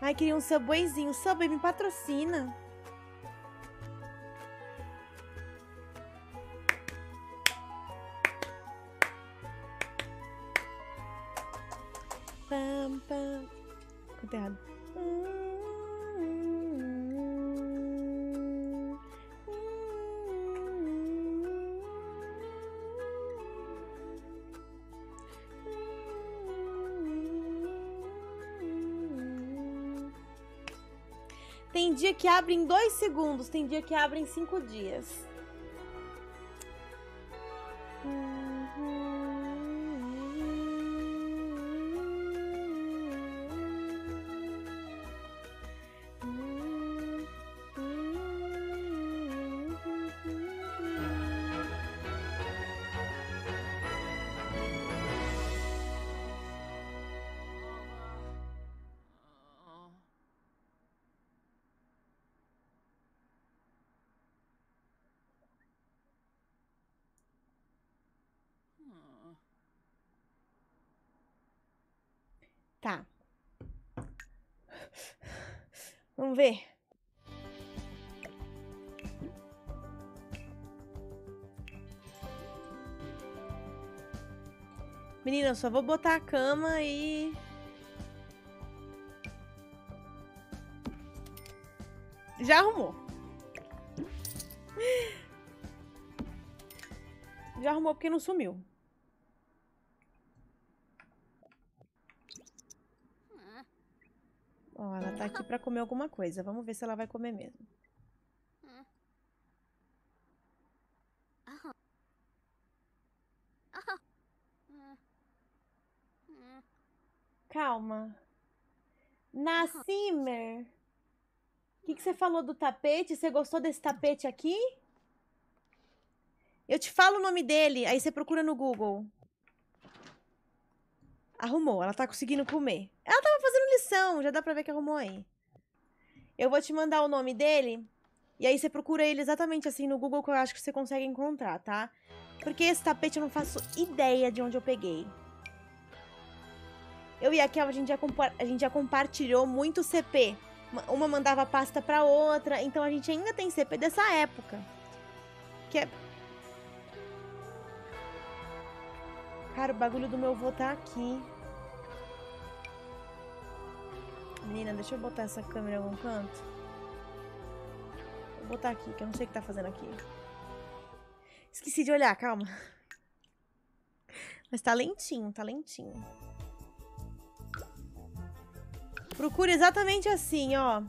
Ai, queria um Subwayzinho. Subway, me patrocina. Pam, pam. Ficou errado. Tem dia que abre em 2 segundos, tem dia que abre em 5 dias. Tá. Vamos ver. Menina, eu só vou botar a cama e... Já arrumou. Já arrumou porque não sumiu. Ó, ela tá aqui pra comer alguma coisa. Vamos ver se ela vai comer mesmo. Calma. Nascimer. O que você falou do tapete? Você gostou desse tapete aqui? Eu te falo o nome dele, aí você procura no Google. Arrumou, ela tá conseguindo comer. Ela tava fazendo lição, já dá pra ver que arrumou aí. Eu vou te mandar o nome dele, e aí você procura ele exatamente assim no Google, que eu acho que você consegue encontrar, tá? Porque esse tapete eu não faço ideia de onde eu peguei. Eu e a Kel, a gente já compartilhou muito CP. Uma mandava pasta pra outra, então a gente ainda tem CP dessa época. Que é... Cara, o bagulho do meu avô tá aqui. Menina, deixa eu botar essa câmera em algum canto. Vou botar aqui, que eu não sei o que tá fazendo aqui. Esqueci de olhar, calma. Mas tá lentinho, tá lentinho. Procura exatamente assim, ó.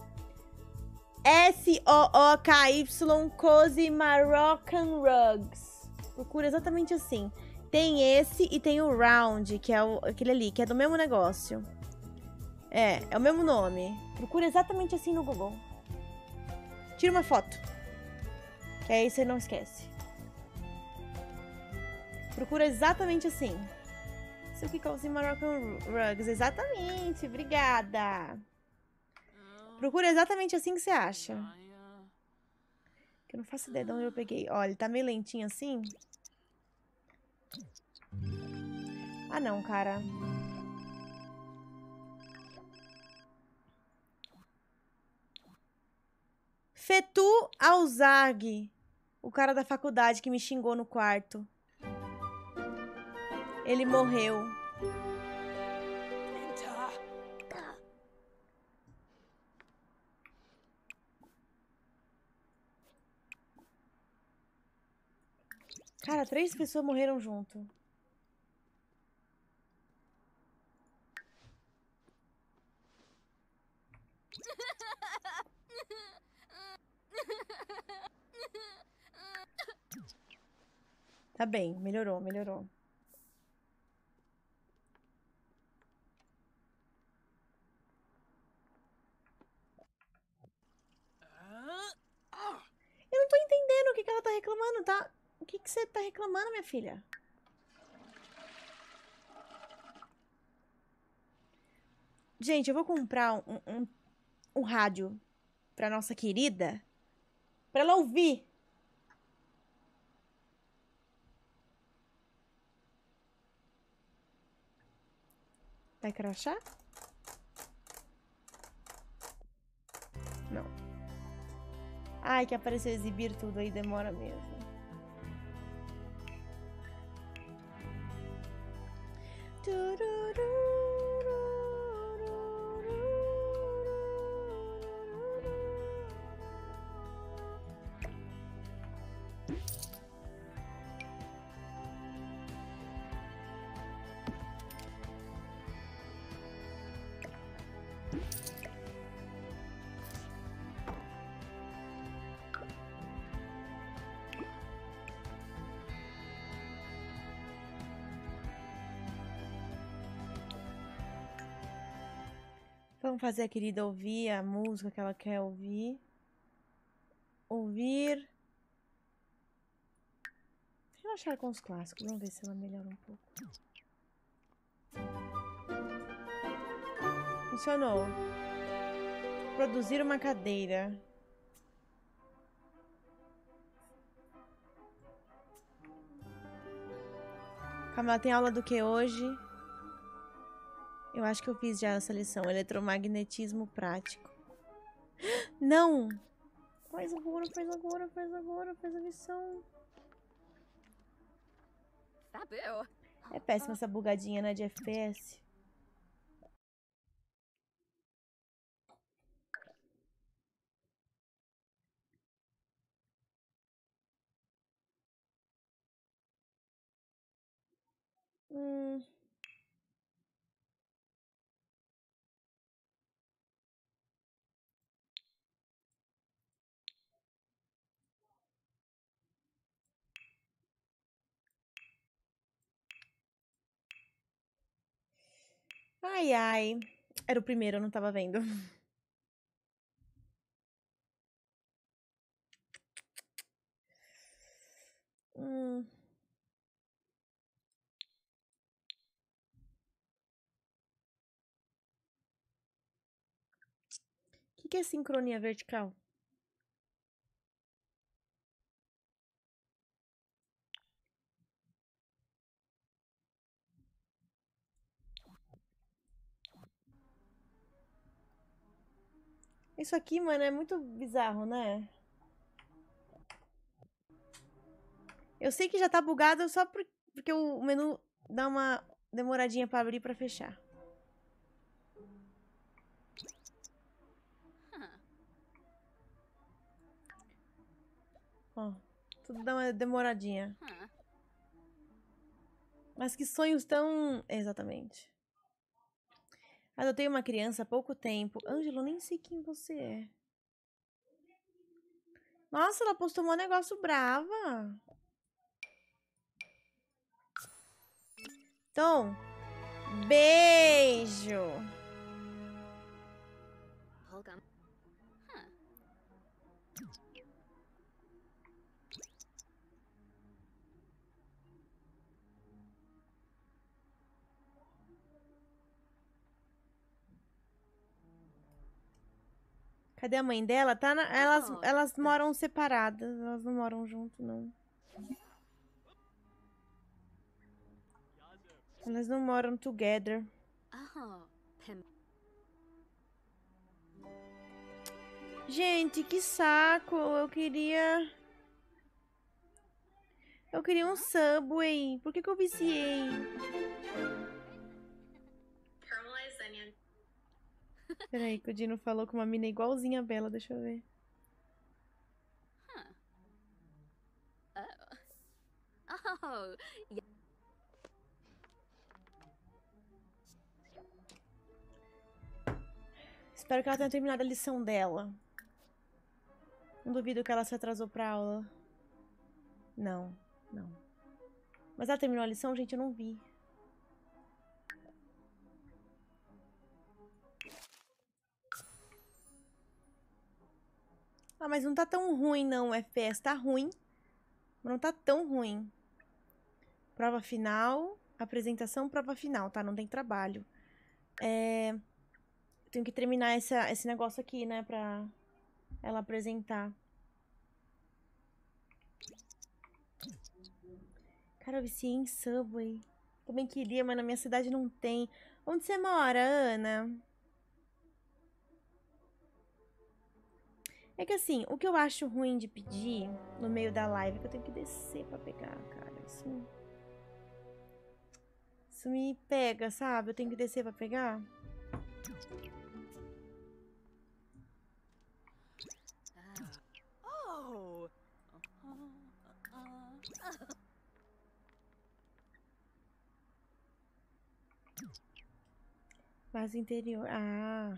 S-O-O-K-Y Cozy Moroccan Rugs. Procura exatamente assim. Tem esse e tem o Round, que é aquele ali, que é do mesmo negócio. É o mesmo nome. Procura exatamente assim no Google. Tira uma foto. Que aí você não esquece. Procura exatamente assim. Isso aqui é o Moroccan Rugs. Exatamente, obrigada. Procura exatamente assim que você acha. Que eu não faço ideia de onde eu peguei. Olha, ele tá meio lentinho assim. Ah, não, cara. Fetu Alzag. O cara da faculdade que me xingou no quarto. Ele morreu. Cara, 3 pessoas morreram junto. Tá bem, melhorou, melhorou. Eu não tô entendendo o que ela tá reclamando, tá? O que você tá reclamando, minha filha? Gente, eu vou comprar um rádio pra nossa querida, pra ela ouvir. Vai crachar? Não. Ai, que apareceu exibir tudo aí, demora mesmo. Vamos fazer a querida ouvir a música que ela quer ouvir. Ouvir. Relaxar com os clássicos. Vamos ver se ela melhora um pouco. Funcionou. Produzir uma cadeira. Calma, ela tem aula do que hoje? Eu acho que eu fiz já a seleção. Eletromagnetismo prático. Não! Faz agora, faz agora, faz agora, faz a missão. É péssima essa bugadinha, né, de FPS. Ai, ai. Era o primeiro, eu não tava vendo. O que é sincronia vertical? Isso aqui, mano, é muito bizarro, né? Eu sei que já tá bugado só porque o menu dá uma demoradinha pra abrir e pra fechar. Ó, tudo dá uma demoradinha. Mas que sonhos tão... Exatamente. Adotei uma criança há pouco tempo. Ângelo, nem sei quem você é. Nossa, ela postou um negócio brava. Então, beijo. Cadê a mãe dela? Tá na... elas moram separadas, elas não moram junto, não. Elas não moram together. Gente, que saco! Eu queria um Subway. Por que que eu viciei? Peraí, que o Dino falou com uma mina igualzinha a Bela, deixa eu ver. Espero que ela tenha terminado a lição dela. Não duvido que ela se atrasou pra aula. Não, não. Mas ela terminou a lição, gente, eu não vi. Ah, mas não tá tão ruim, não. O FPS tá ruim, mas não tá tão ruim. Prova final, apresentação, prova final, tá? Não tem trabalho. É... Tenho que terminar esse negócio aqui, né? Pra ela apresentar. Cara, eu viciei em Subway. Também queria, mas na minha cidade não tem. Onde você mora, Ana? É que assim, o que eu acho ruim de pedir no meio da live é que eu tenho que descer pra pegar, cara. Isso me pega, sabe? Eu tenho que descer pra pegar. Vaso interior. Ah.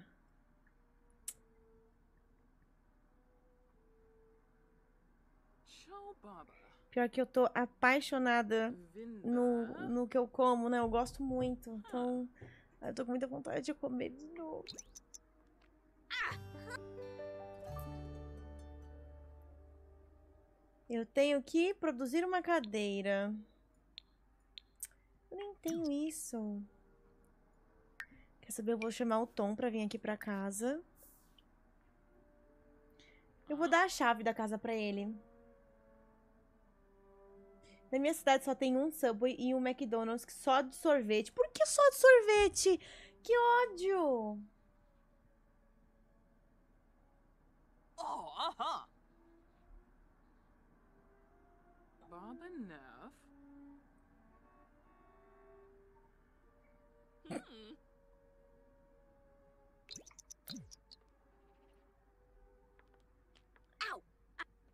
Pior que eu tô apaixonada no que eu como, né? Eu gosto muito. Então, eu tô com muita vontade de comer de novo. Eu tenho que produzir uma cadeira. Eu nem tenho isso. Quer saber? Eu vou chamar o Tom pra vir aqui pra casa. Eu vou dar a chave da casa pra ele. Na minha cidade só tem um Subway e um McDonald's só de sorvete. Por que só de sorvete? Que ódio!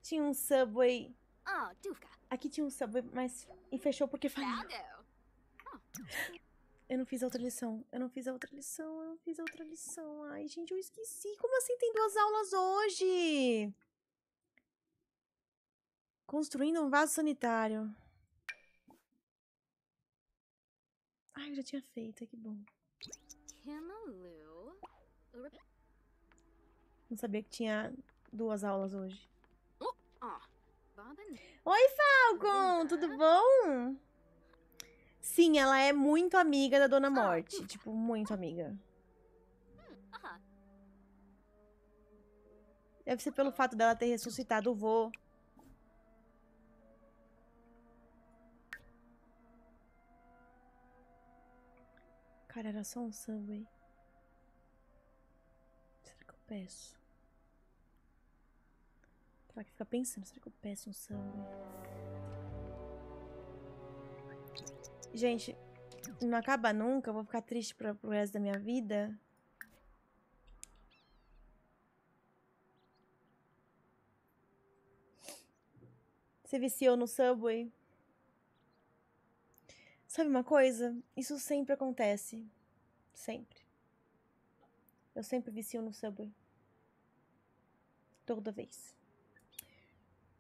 Tinha um Subway. Aqui tinha um Subway, mas e fechou porque faliu. Eu não fiz a outra lição. Ai, gente, eu esqueci. Como assim tem 2 aulas hoje? Construindo um vaso sanitário. Ai, eu já tinha feito, que bom. Não sabia que tinha 2 aulas hoje. Oi, Falcon! Tudo bom? Sim, ela é muito amiga da Dona Morte. Tipo, muito amiga. Deve ser pelo fato dela ter ressuscitado o vô. Cara, era só um Subway. Será que eu peço? Ela que fica pensando, será que eu peço um Subway? Gente, não acaba nunca, eu vou ficar triste pro resto da minha vida. Você viciou no Subway? Sabe uma coisa? Isso sempre acontece. Sempre. Eu sempre vicio no Subway. Toda vez.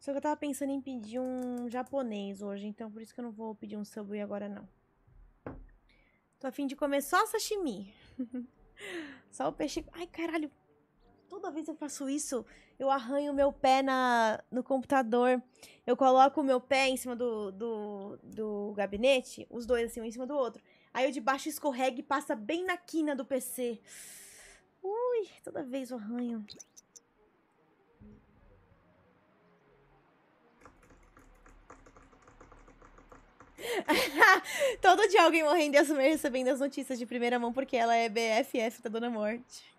Só que eu tava pensando em pedir um japonês hoje, então por isso que eu não vou pedir um Subway agora, não. Tô a fim de comer só sashimi. Só o peixe... Ai, caralho. Toda vez eu faço isso, eu arranho o meu pé no computador. Eu coloco o meu pé em cima do gabinete, os dois assim, um em cima do outro. Aí o de baixo escorrega e passa bem na quina do PC. Ui, toda vez eu arranho. Todo dia alguém morrendo e assumir recebendo as notícias de primeira mão porque ela é BFF da Dona Morte.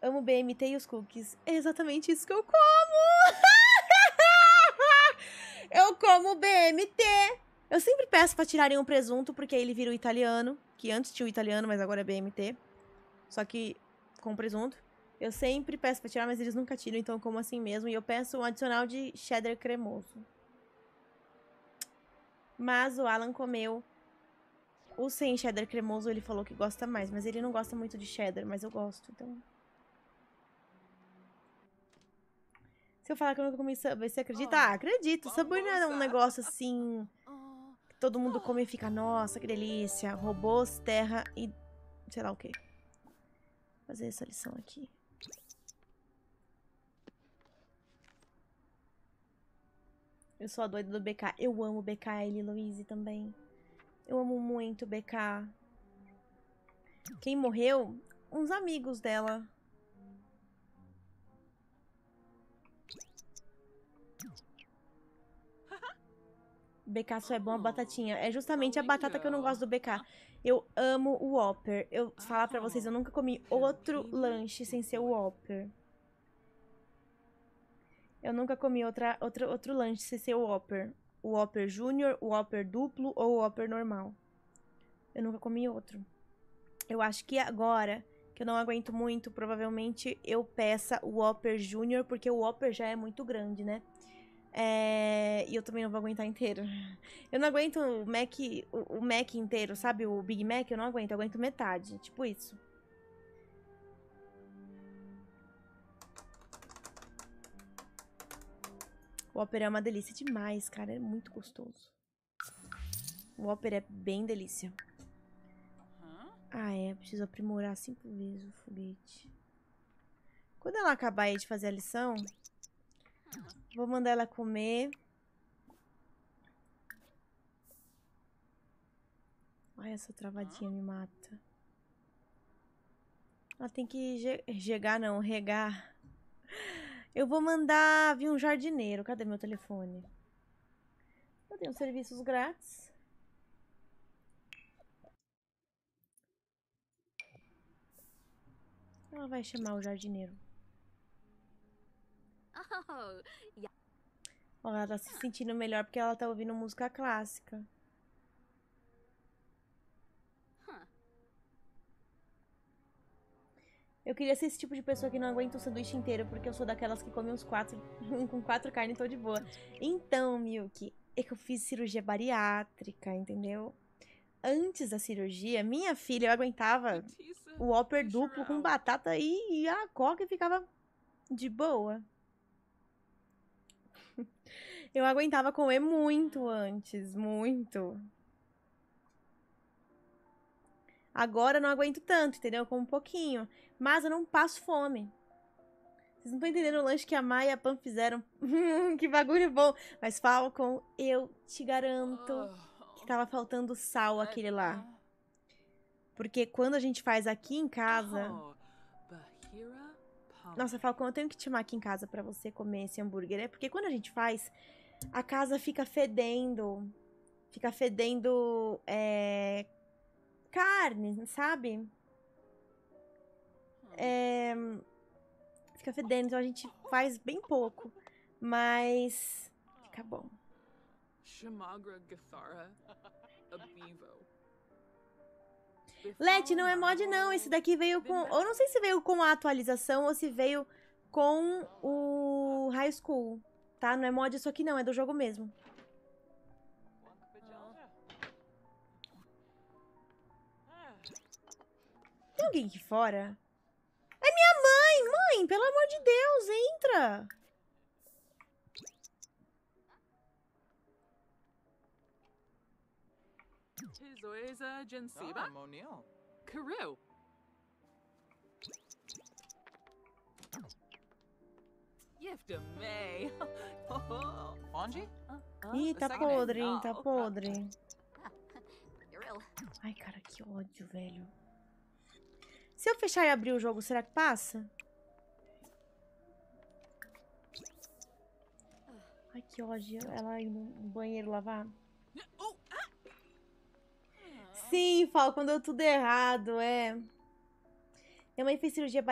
Amo BMT e os cookies. É exatamente isso que eu como. Eu como BMT. Eu sempre peço pra tirarem um presunto, porque aí ele vira o italiano. Que antes tinha o italiano, mas agora é BMT. Só que com presunto. Eu sempre peço pra tirar, mas eles nunca tiram. Então eu como assim mesmo. E eu peço um adicional de cheddar cremoso. Mas o Alan comeu o sem cheddar cremoso. Ele falou que gosta mais. Mas ele não gosta muito de cheddar. Mas eu gosto, então... Se eu falar que eu nunca comi Subway, você acredita? Ah, acredito. Subway não é um negócio assim... Que todo mundo come e fica... Nossa, que delícia. Robôs, terra e... Sei lá o quê. Vou fazer essa lição aqui. Eu sou a doida do BK. Eu amo BK, ele e Louise também. Eu amo muito BK. Quem morreu? Uns amigos dela. BK só é bom a batatinha. É justamente a batata que eu não gosto do BK. Eu amo o Whopper. Eu falar pra vocês, eu nunca comi outro lanche sem ser o Whopper. Eu nunca comi outro lanche sem ser o Whopper. O Whopper Júnior, o Whopper duplo ou o Whopper normal. Eu nunca comi outro. Eu acho que agora, que eu não aguento muito, provavelmente eu peça o Whopper Júnior, porque o Whopper já é muito grande, né? E eu também não vou aguentar inteiro. Eu não aguento o Mac inteiro, sabe? O Big Mac, eu não aguento. Eu aguento metade, tipo isso. O Whopper é uma delícia demais, cara. É muito gostoso. O Whopper é bem delícia. Ah, é. Preciso aprimorar 5 vezes o foguete. Quando ela acabar aí de fazer a lição, vou mandar ela comer. Ai, essa travadinha me mata. Ela tem que regar. Eu vou mandar vir um jardineiro. Cadê meu telefone? Eu tenho serviços grátis. Ela vai chamar o jardineiro. Ó, ela tá se sentindo melhor porque ela tá ouvindo música clássica. Eu queria ser esse tipo de pessoa que não aguenta um sanduíche inteiro, porque eu sou daquelas que come um com 4 carnes e tô de boa. Então, Milky, é que eu fiz cirurgia bariátrica, entendeu? Antes da cirurgia, minha filha, eu aguentava o Whopper duplo com batata e a coca ficava de boa. Eu aguentava comer muito antes, muito. Agora eu não aguento tanto, entendeu? Eu como um pouquinho. Mas eu não passo fome. Vocês não estão entendendo o lanche que a Maia e a Pam fizeram. Que bagulho bom. Mas, Falcon, eu te garanto que tava faltando sal aquele lá. Porque quando a gente faz aqui em casa... Nossa, Falcon, eu tenho que te chamar aqui em casa pra você comer esse hambúrguer, né? Porque quando a gente faz, a casa fica fedendo. Fica fedendo... carne, sabe? Fica fedendo, então a gente faz bem pouco, mas fica bom. Let, não é mod não, esse daqui veio com... Eu não sei se veio com a atualização ou se veio com o High School, tá? Não é mod isso aqui não, é do jogo mesmo. Tem alguém aqui fora? É minha mãe! Mãe, pelo amor de Deus, entra! Ih, tá podre, hein? Tá podre. Ai, cara, que ódio, velho. Se eu fechar e abrir o jogo, será que passa? Ai, que ódio. Ela ir no banheiro lavar. Sim, Falcon, deu tudo errado, é. Minha mãe fez cirurgia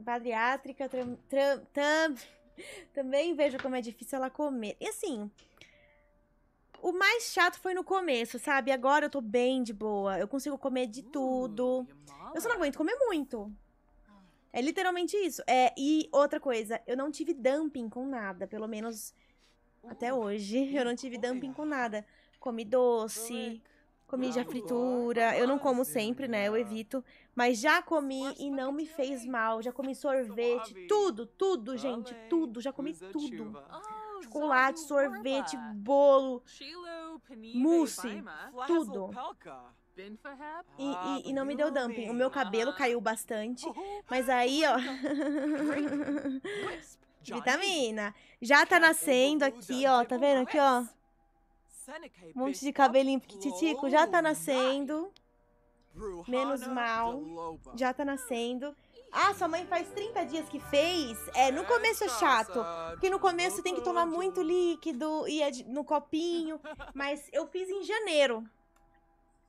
bariátrica também vejo como é difícil ela comer. E assim... O mais chato foi no começo, sabe? Agora eu tô bem de boa. Eu consigo comer de tudo. Eu só não aguento comer muito. É literalmente isso. E outra coisa, eu não tive dumping com nada. Pelo menos até hoje, eu não tive dumping com nada. Comi doce, comi já fritura. Eu não como sempre, né? Eu evito. Mas já comi e não me fez mal. Já comi sorvete, tudo, gente. Tudo, já comi tudo. Chocolate, sorvete, bolo, mousse, tudo. E não me deu dumping. O meu cabelo caiu bastante, mas aí, ó... Vitamina. Já tá nascendo aqui, ó. Tá vendo aqui, ó? Um monte de cabelinho pititico. Já tá nascendo. Menos mal. Já tá nascendo. Ah, sua mãe faz 30 dias que fez? No começo é chato. Porque no começo tem que tomar muito líquido e é no copinho. Mas eu fiz em janeiro.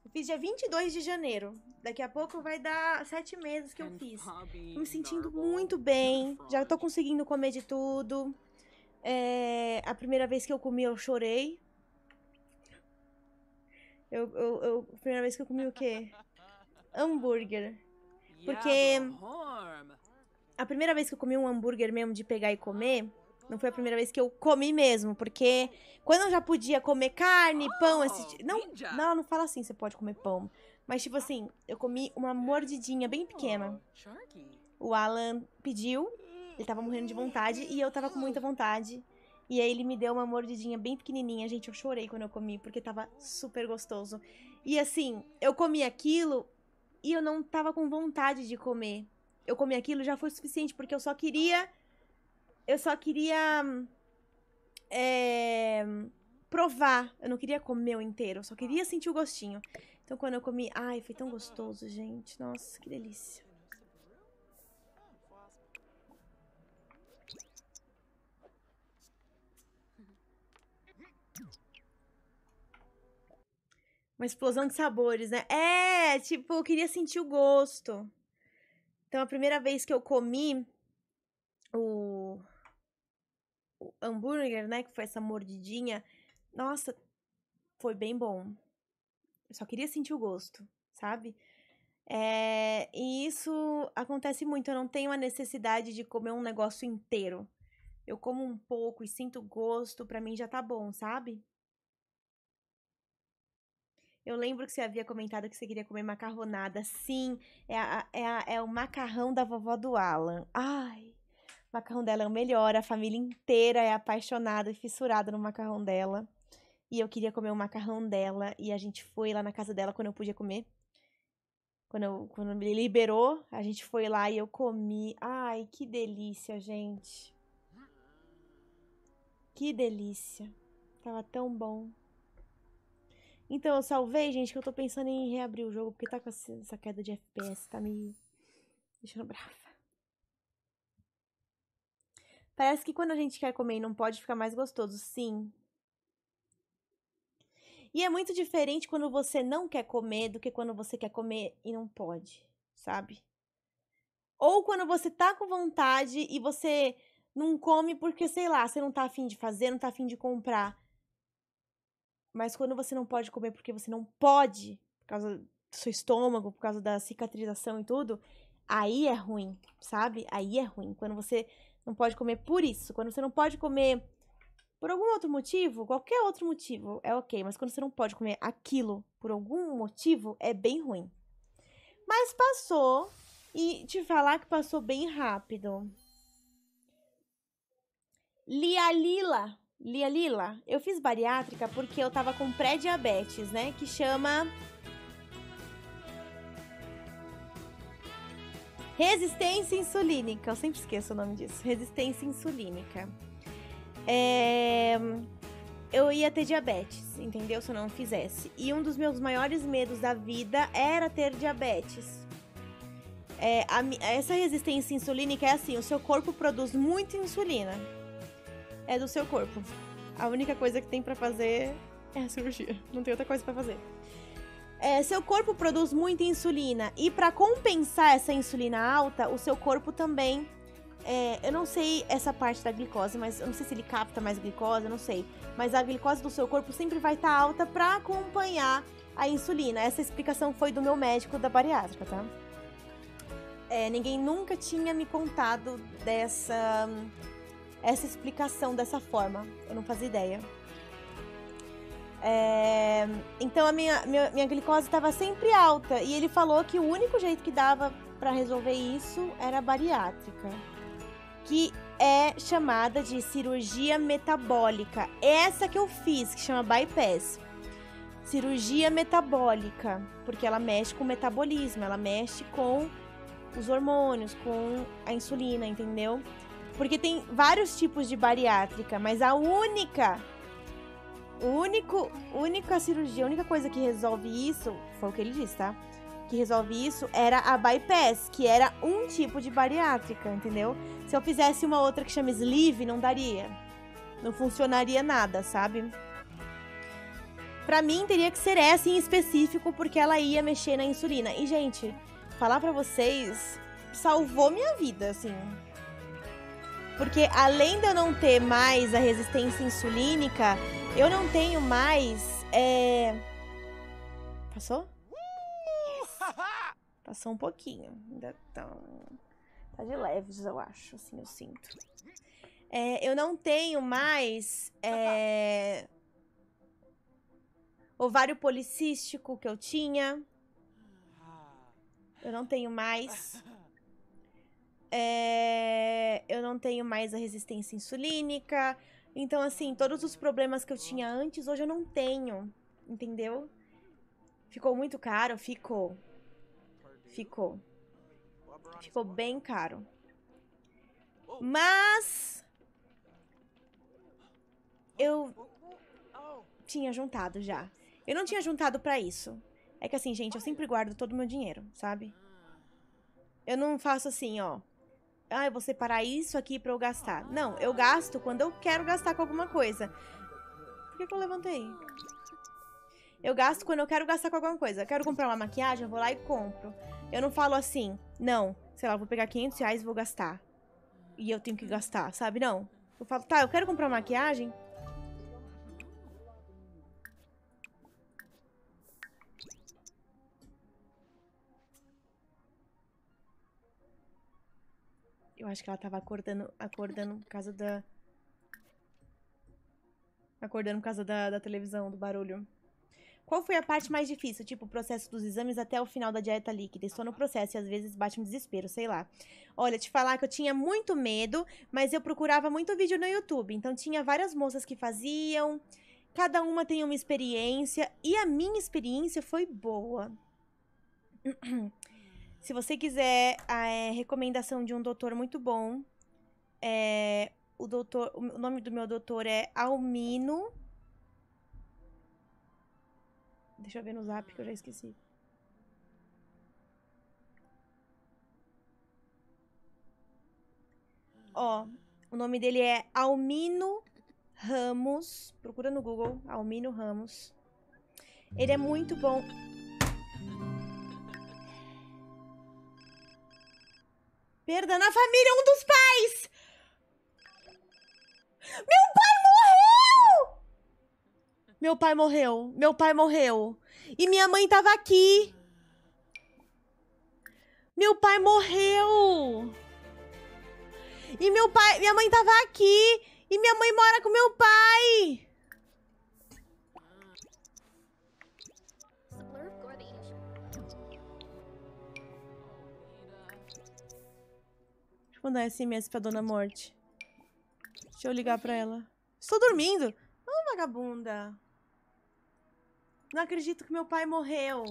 Eu fiz dia 22 de janeiro. Daqui a pouco vai dar 7 meses que eu fiz. Tô me sentindo muito bem. Já tô conseguindo comer de tudo. A primeira vez que eu comi, eu chorei. A primeira vez que eu comi o quê? Hambúrguer. Porque a primeira vez que eu comi um hambúrguer mesmo de pegar e comer, não foi a primeira vez que eu comi mesmo, porque quando eu já podia comer carne, pão, esse... Não fala assim, você pode comer pão. Mas tipo assim, eu comi uma mordidinha bem pequena. O Alan pediu, ele tava morrendo de vontade e eu tava com muita vontade. E aí ele me deu uma mordidinha bem pequenininha. Gente, eu chorei quando eu comi, porque tava super gostoso. E assim, eu comi aquilo e eu não tava com vontade de comer. Eu comi aquilo já foi suficiente, porque eu só queria... provar. Eu não queria comer o inteiro, eu só queria sentir o gostinho. Então quando eu comi... Ai, foi tão gostoso, gente. Nossa, que delícia. Uma explosão de sabores, né? É, tipo, eu queria sentir o gosto. Então a primeira vez que eu comi o hambúrguer, né, que foi essa mordidinha, nossa, foi bem bom. Eu só queria sentir o gosto, sabe? E isso acontece muito, eu não tenho a necessidade de comer um negócio inteiro. Eu como um pouco e sinto gosto, pra mim já tá bom, sabe? Eu lembro que você havia comentado que você queria comer macarronada. Sim, é o macarrão da vovó do Alan. Ai, o macarrão dela é o melhor, a família inteira é apaixonada e fissurada no macarrão dela. E eu queria comer o macarrão dela, e a gente foi lá na casa dela quando eu podia comer. Quando me liberou, a gente foi lá e eu comi. Ai, que delícia, gente. Que delícia. Tava tão bom. Então, eu salvei, gente, que eu tô pensando em reabrir o jogo, porque tá com essa queda de FPS, tá me deixando brava. Parece que quando a gente quer comer e não pode, fica mais gostoso, sim. E é muito diferente quando você não quer comer do que quando você quer comer e não pode, sabe? Ou quando você tá com vontade e você não come porque, sei lá, você não tá afim de fazer, não tá afim de comprar. Mas quando você não pode comer porque você não pode, por causa do seu estômago, por causa da cicatrização e tudo, aí é ruim, sabe? Aí é ruim. Quando você não pode comer por isso, quando você não pode comer por algum outro motivo, qualquer outro motivo, é ok. Mas quando você não pode comer aquilo por algum motivo, é bem ruim. Mas passou, e te falar que passou bem rápido. Lia Lila, eu fiz bariátrica porque eu tava com pré-diabetes, né? Que chama... resistência insulínica. Eu sempre esqueço o nome disso. Resistência insulínica. Eu ia ter diabetes, entendeu? Se eu não fizesse. E um dos meus maiores medos da vida era ter diabetes. Essa resistência insulínica é assim, o seu corpo produz muita insulina. É do seu corpo. A única coisa que tem pra fazer é a cirurgia. Não tem outra coisa pra fazer. Seu corpo produz muita insulina. E pra compensar essa insulina alta, o seu corpo também... eu não sei essa parte da glicose, mas eu não sei se ele capta mais glicose, eu não sei. Mas a glicose do seu corpo sempre vai estar alta pra acompanhar a insulina. Essa explicação foi do meu médico da bariátrica, tá? Ninguém nunca tinha me contado dessa... essa explicação dessa forma, eu não fazia ideia. Então a minha glicose estava sempre alta, e ele falou que o único jeito que dava para resolver isso era a bariátrica, que é chamada de cirurgia metabólica. Essa que eu fiz, que chama bypass. Cirurgia metabólica, porque ela mexe com o metabolismo, ela mexe com os hormônios, com a insulina, entendeu? Porque tem vários tipos de bariátrica, mas a única cirurgia, a única coisa que resolve isso, foi o que ele disse, tá? Que resolve isso era a bypass, que era um tipo de bariátrica, entendeu? Se eu fizesse uma outra que chama sleeve, não daria. Não funcionaria nada, sabe? Pra mim, teria que ser essa em específico, porque ela ia mexer na insulina. E, gente, falar pra vocês, salvou minha vida, assim... Porque além de eu não ter mais a resistência insulínica, eu não tenho mais... Passou? Yes. Passou um pouquinho. Ainda tá de leves, eu acho. Assim, eu sinto. Eu não tenho mais... Ovário policístico que eu tinha. Eu não tenho mais. Eu não tenho mais a resistência insulínica. Então, assim, todos os problemas que eu tinha antes, hoje eu não tenho. Entendeu? Ficou muito caro? Ficou. Ficou. Ficou bem caro. Mas... eu tinha juntado já. Eu não tinha juntado pra isso. É que assim, gente, eu sempre guardo todo o meu dinheiro, sabe? Eu não faço assim, ó... ah, eu vou separar isso aqui pra eu gastar. Não, eu gasto quando eu quero gastar com alguma coisa. Por que que eu levantei? Eu gasto quando eu quero gastar com alguma coisa. Eu quero comprar uma maquiagem, eu vou lá e compro. Eu não falo assim, não, sei lá, vou pegar 500 reais e vou gastar. E eu tenho que gastar, sabe? Não. Eu falo, tá, eu quero comprar uma maquiagem... eu acho que ela tava acordando por causa da televisão, do barulho. Qual foi a parte mais difícil? Tipo, o processo dos exames até o final da dieta líquida. Estou no processo e às vezes bate um desespero, sei lá. Olha, te falar que eu tinha muito medo, mas eu procurava muito vídeo no YouTube. Então tinha várias moças que faziam, cada uma tem uma experiência. E a minha experiência foi boa. Se você quiser a recomendação de um doutor muito bom, o nome do meu doutor é Almino. Deixa eu ver no zap que eu já esqueci. Ó, o nome dele é Almino Ramos. Procura no Google, Almino Ramos. Ele é muito bom. Perda na família, um dos pais! Meu pai morreu! Meu pai morreu. Meu pai morreu. E minha mãe tava aqui. Meu pai morreu. E meu pai... minha mãe tava aqui. E minha mãe mora com meu pai. Deixa eu mandar um SMS pra Dona Morte. Deixa eu ligar pra ela. Estou dormindo? Ô, vagabunda. Não acredito que meu pai morreu.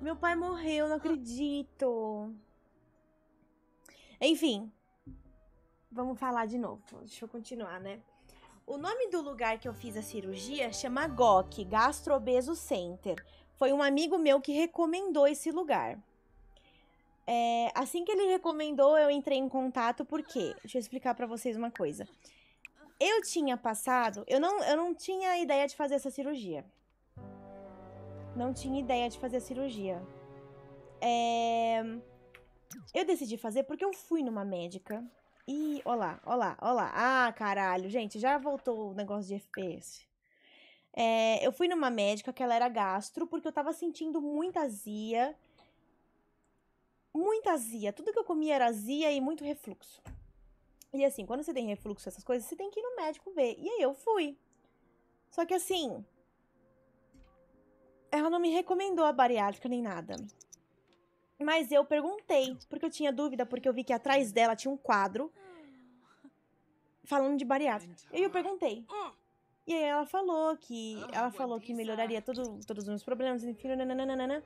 Meu pai morreu, não acredito. Enfim. Vamos falar de novo. Deixa eu continuar, né? O nome do lugar que eu fiz a cirurgia chama GOC, Gastrobeso Center. Foi um amigo meu que recomendou esse lugar. Assim que ele recomendou, eu entrei em contato, porque... deixa eu explicar pra vocês uma coisa. Eu tinha passado... Eu não tinha ideia de fazer essa cirurgia. Não tinha ideia de fazer a cirurgia. Eu decidi fazer porque eu fui numa médica. E... olá, olá, olá. Ah, caralho. Gente, já voltou o negócio de FPS. Eu fui numa médica que ela era gastro, porque eu tava sentindo muita azia. Muita azia. Tudo que eu comia era azia e muito refluxo. E assim, quando você tem refluxo, essas coisas, você tem que ir no médico ver. E aí eu fui. Só que assim... ela não me recomendou a bariátrica nem nada. Mas eu perguntei, porque eu tinha dúvida, porque eu vi que atrás dela tinha um quadro falando de bariátrica. E eu perguntei. E aí ela falou que melhoraria todos os meus problemas, enfim, nananana.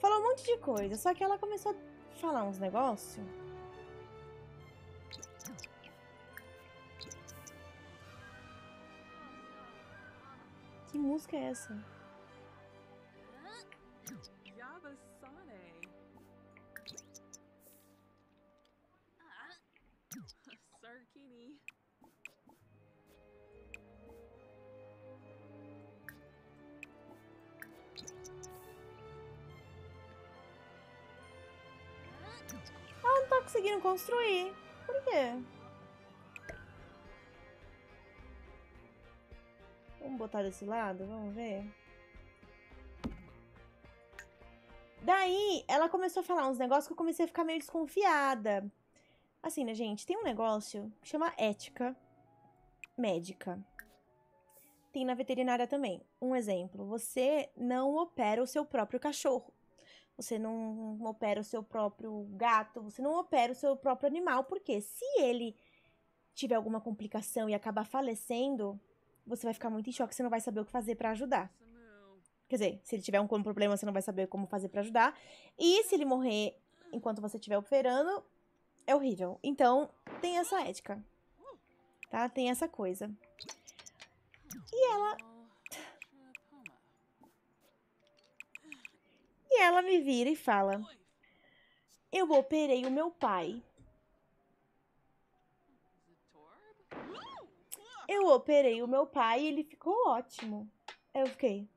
Falou um monte de coisa, só que ela começou a falar uns negócios. Que música é essa? conseguiram construir. Por quê? Vamos botar desse lado, vamos ver. Daí, ela começou a falar uns negócios que eu comecei a ficar meio desconfiada. Assim, né, gente? Tem um negócio que chama ética médica. Tem na veterinária também. Um exemplo, você não opera o seu próprio cachorro. Você não opera o seu próprio gato, você não opera o seu próprio animal, porque se ele tiver alguma complicação e acabar falecendo, você vai ficar muito em choque, você não vai saber o que fazer pra ajudar. Quer dizer, se ele tiver um problema, você não vai saber como fazer pra ajudar. E se ele morrer enquanto você estiver operando, é horrível. Então, tem essa ética, tá? Tem essa coisa. E ela... E ela me vira e fala, eu operei o meu pai. Eu operei o meu pai e ele ficou ótimo. Aí eu fiquei.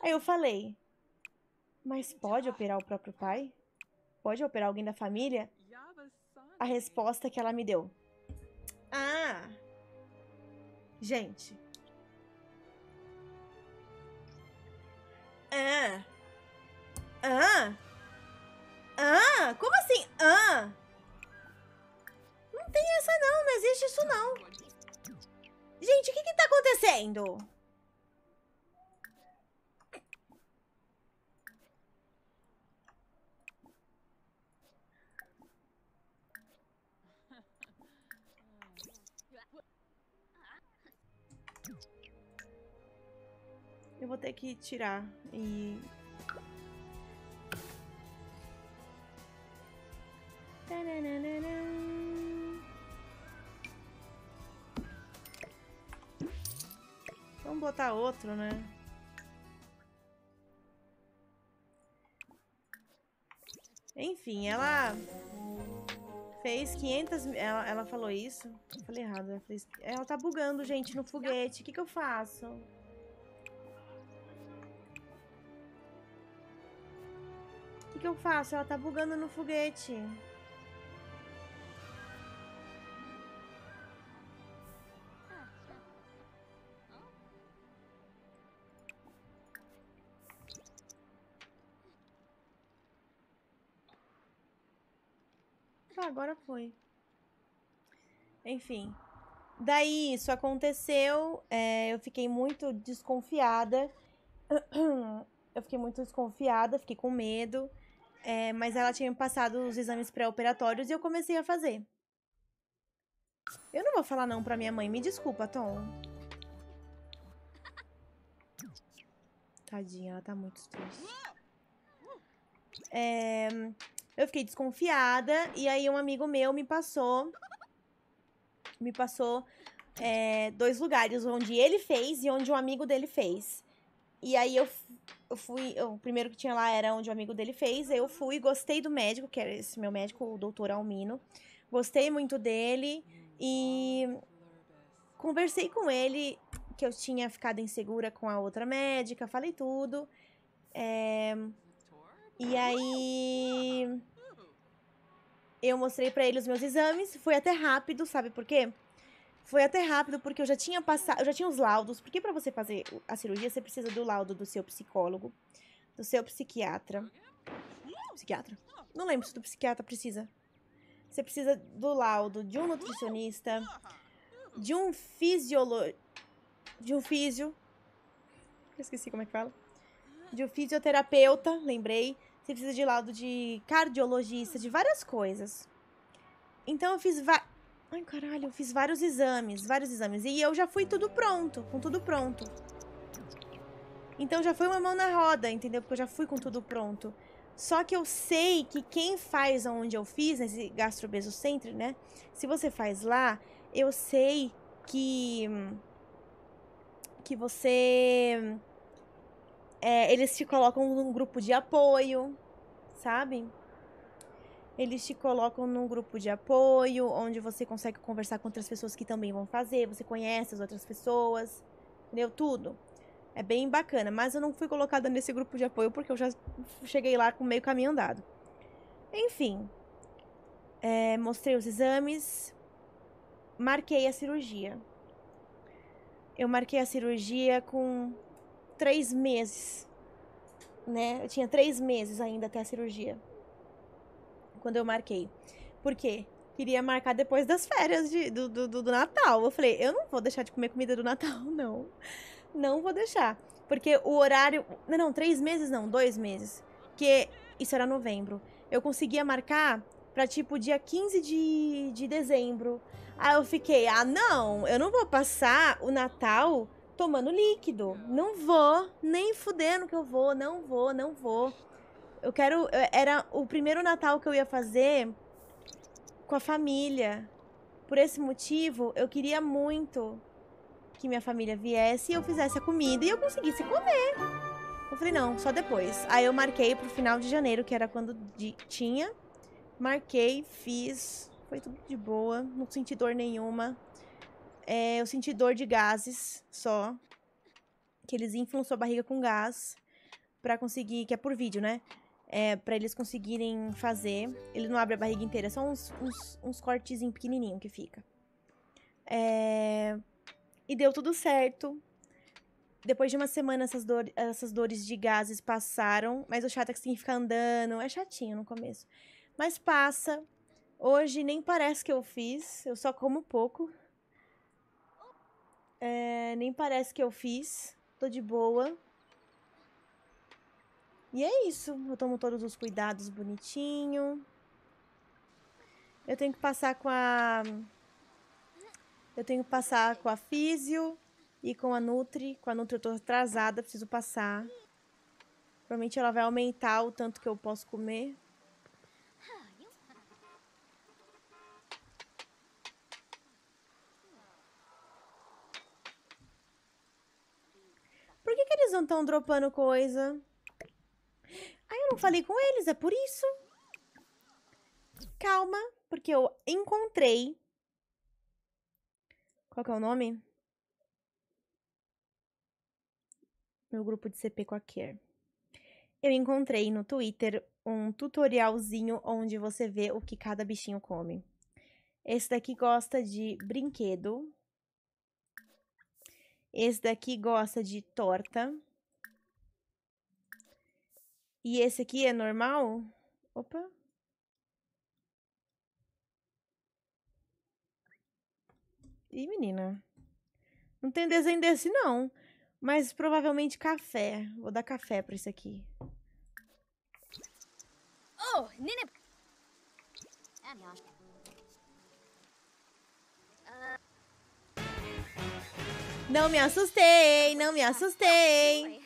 Aí eu falei, mas pode operar o próprio pai? Pode operar alguém da família? A resposta que ela me deu. Ah! Gente. Ah! Ah! Ah! Como assim? Ah! Não tem essa não, não existe isso não. Gente, o que que tá acontecendo? Eu vou ter que tirar e... Vamos botar outro, né? Enfim, ela fez 500... Ela falou isso? Eu falei errado. Ela, fez... ela tá bugando, gente, no foguete. O que que eu faço? O que eu faço? Ela tá bugando no foguete. Ah, agora foi. Enfim. Daí isso aconteceu. Eu fiquei muito desconfiada. Fiquei com medo. Mas ela tinha me passado os exames pré-operatórios e eu comecei a fazer. Eu não vou falar não pra minha mãe, me desculpa, Tom. Tadinha, ela tá muito triste. Eu fiquei desconfiada e aí um amigo meu me passou... dois lugares, onde ele fez e onde um amigo dele fez. E aí eu fui, o primeiro que tinha lá era onde o amigo dele fez, eu fui, gostei do médico, que era esse meu médico, o doutor Almino, gostei muito dele e conversei com ele que eu tinha ficado insegura com a outra médica, falei tudo, e aí eu mostrei pra ele os meus exames, foi até rápido, sabe por quê? Foi até rápido, porque eu já tinha passado, eu já tinha os laudos, porque pra você fazer a cirurgia, você precisa do laudo do seu psicólogo, do seu psiquiatra. Psiquiatra? Não lembro se do psiquiatra precisa. Você precisa do laudo de um nutricionista, de um físio. Eu esqueci como é que fala. De um fisioterapeuta, lembrei. Você precisa de laudo de cardiologista, de várias coisas. Então eu fiz várias... Ai, caralho, eu fiz vários exames. E eu já fui tudo pronto, com tudo pronto. Então já foi uma mão na roda, entendeu? Porque eu já fui com tudo pronto. Só que eu sei que quem faz onde eu fiz, nesse Gastrobeso Center, né? Se você faz lá, eu sei que você... eles te colocam num grupo de apoio, sabe? Eles te colocam num grupo de apoio, onde você consegue conversar com outras pessoas que também vão fazer, você conhece as outras pessoas, entendeu? Tudo. É bem bacana, mas eu não fui colocada nesse grupo de apoio porque eu já cheguei lá com meio caminho andado. Enfim, mostrei os exames, marquei a cirurgia. Eu marquei a cirurgia com 3 meses, né? Eu tinha 3 meses ainda até a cirurgia, quando eu marquei. Por quê? Queria marcar depois das férias do Natal. Eu falei, eu não vou deixar de comer comida do Natal, não. Não vou deixar. Porque o horário... Não, 3 meses não, 2 meses. Porque isso era novembro. Eu conseguia marcar pra tipo dia 15 de dezembro. Aí eu fiquei, ah não, eu não vou passar o Natal tomando líquido. Não vou, nem fudendo que eu vou, não vou, não vou. Eu quero... Era o primeiro Natal que eu ia fazer com a família. Por esse motivo, eu queria muito que minha família viesse e eu fizesse a comida e eu conseguisse comer. Eu falei, não, só depois. Aí eu marquei pro final de janeiro, que era quando tinha. Marquei, fiz, foi tudo de boa, não senti dor nenhuma. Eu senti dor de gases só, que eles inflam sua barriga com gás pra conseguir, que é por vídeo, né? Pra eles conseguirem fazer. Ele não abre a barriga inteira, só uns cortezinhos pequenininhos que fica. E deu tudo certo. Depois de uma semana, essas dores de gases passaram. Mas o chato é que você tem que ficar andando. É chatinho no começo. Mas passa. Hoje nem parece que eu fiz. Eu só como pouco. Nem parece que eu fiz. Tô de boa. E é isso. Eu tomo todos os cuidados bonitinho. Eu tenho que passar com a... Eu tenho que passar com a físio e com a Nutri. Com a Nutri eu tô atrasada, preciso passar. Provavelmente ela vai aumentar o tanto que eu posso comer. Por que eles não estão dropando coisa? Ah, eu não falei com eles, é por isso. Calma, porque eu encontrei... Qual que é o nome? Meu grupo de CP com a Care. Eu encontrei no Twitter um tutorialzinho onde você vê o que cada bichinho come. Esse daqui gosta de brinquedo. Esse daqui gosta de torta. E esse aqui é normal? Opa! Ih, menina. Não tem desenho desse, não. Mas provavelmente café. Vou dar café pra isso aqui. Oh, Nina. Não me assustei, não me assustei.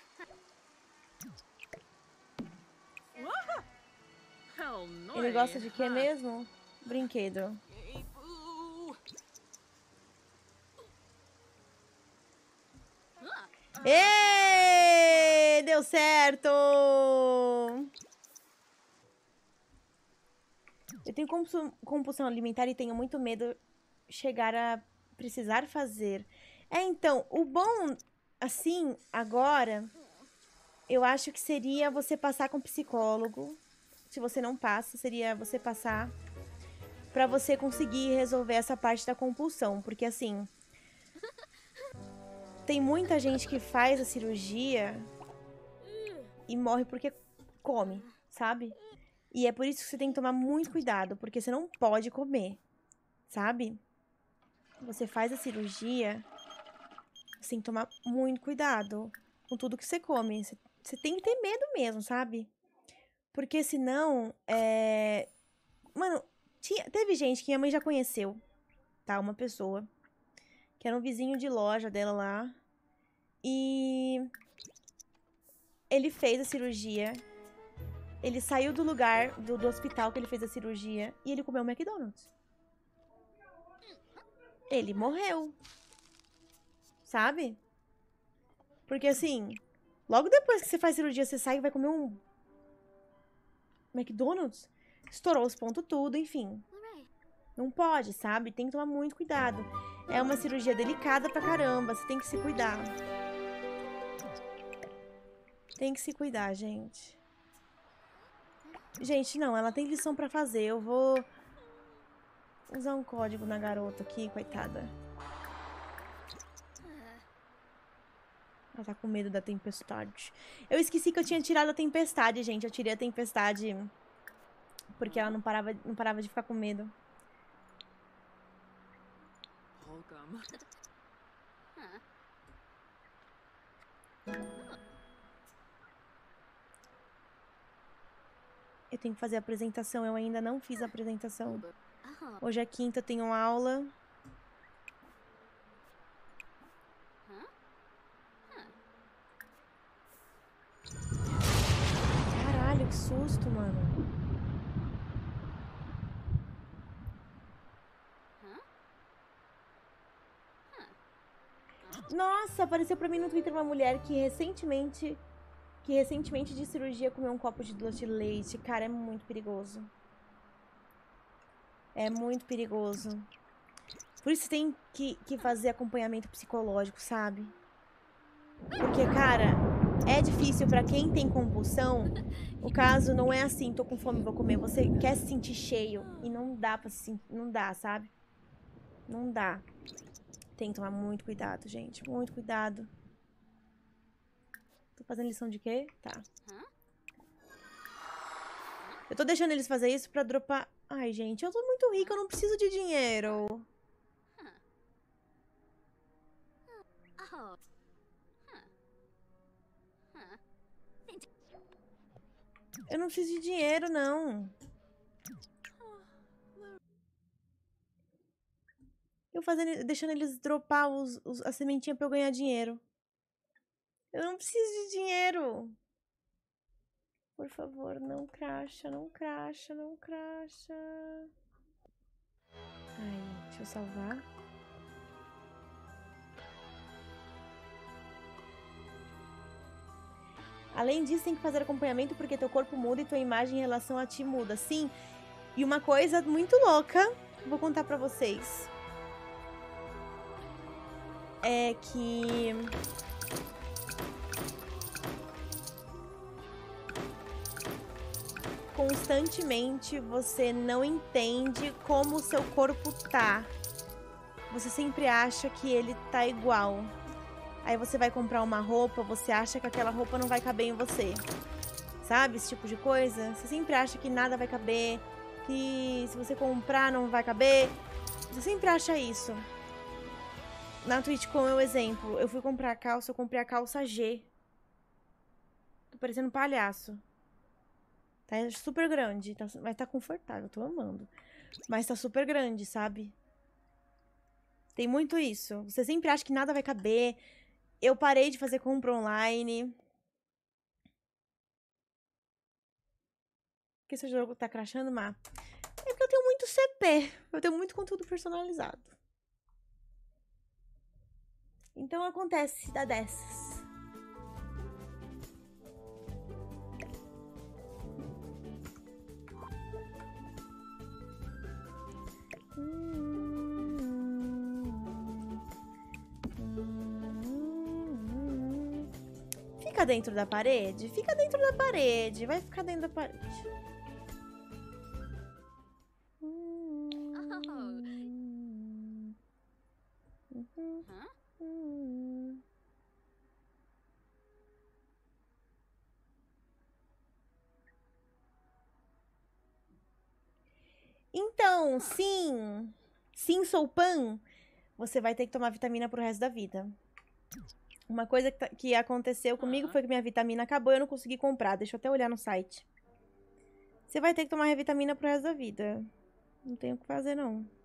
Ele gosta de quê mesmo? Brinquedo. Êêêê! Deu certo! Eu tenho compulsão alimentar e tenho muito medo de chegar a precisar fazer. Então, o bom, assim, agora, eu acho que seria você passar com um psicólogo. Se você não passa, seria você passar pra você conseguir resolver essa parte da compulsão. Porque, assim... Tem muita gente que faz a cirurgia e morre porque come, sabe? E é por isso que você tem que tomar muito cuidado, porque você não pode comer, sabe? Você faz a cirurgia, você tem que tomar muito cuidado com tudo que você come. Você tem que ter medo mesmo, sabe? Porque senão, Mano, teve gente que minha mãe já conheceu, tá? Uma pessoa... Que era um vizinho de loja dela lá. E... Ele fez a cirurgia. Ele saiu do lugar, do hospital que ele fez a cirurgia. E ele comeu um McDonald's. Ele morreu. Sabe? Porque assim... Logo depois que você faz cirurgia, você sai e vai comer um... McDonald's? Estourou os pontos tudo, enfim. Não pode, sabe? Tem que tomar muito cuidado. É uma cirurgia delicada pra caramba. Você tem que se cuidar. Tem que se cuidar, gente. Gente, não, ela tem lição pra fazer. Eu vou usar um código na garota aqui, coitada. Ela tá com medo da tempestade. Eu esqueci que eu tinha tirado a tempestade, gente. Eu tirei a tempestade porque ela não parava de ficar com medo. Eu tenho que fazer a apresentação. Eu ainda não fiz a apresentação. Hoje é quinta, eu tenho aula. Caralho, que susto, mano. Nossa, apareceu pra mim no Twitter uma mulher que recentemente de cirurgia comeu um copo de doce de leite. Cara, é muito perigoso. É muito perigoso. Por isso tem que fazer acompanhamento psicológico, sabe? Porque, cara, é difícil pra quem tem compulsão. O caso não é assim, tô com fome, vou comer. Você quer se sentir cheio e não dá pra se sentir, não dá, sabe? Não dá. Tem que tomar muito cuidado, gente. Muito cuidado. Tô fazendo lição de quê? Tá. Eu tô deixando eles fazer isso pra dropar... Ai, gente, eu tô muito rica, eu não preciso de dinheiro. Eu não preciso de dinheiro, não. Eu fazendo, deixando eles dropar a sementinha pra eu ganhar dinheiro. Eu não preciso de dinheiro. Por favor, não cracha, não cracha, não cracha. Ai, deixa eu salvar. Além disso, tem que fazer acompanhamento porque teu corpo muda e tua imagem em relação a ti muda. Sim, e uma coisa muito louca, vou contar pra vocês. É que... constantemente você não entende como o seu corpo tá. Você sempre acha que ele tá igual. Aí você vai comprar uma roupa, você acha que aquela roupa não vai caber em você. Sabe? Esse tipo de coisa. Você sempre acha que nada vai caber, que se você comprar não vai caber. Você sempre acha isso. Na TwitchCon é um exemplo. Eu fui comprar a calça, eu comprei a calça G. Tô parecendo um palhaço. Tá super grande, mas tá confortável, tô amando. Mas tá super grande, sabe? Tem muito isso. Você sempre acha que nada vai caber. Eu parei de fazer compra online. Por que seu jogo tá crashando, Má? É porque eu tenho muito CP. Eu tenho muito conteúdo personalizado. Então acontece da dessas. Fica dentro da parede? Fica dentro da parede. Vai ficar dentro da parede. Então, sim. Sim, sou Pam. Você vai ter que tomar vitamina pro resto da vida. Uma coisa que aconteceu comigo foi que minha vitamina acabou e eu não consegui comprar. Deixa eu até olhar no site. Você vai ter que tomar a vitamina pro resto da vida. Não tem o que fazer, não.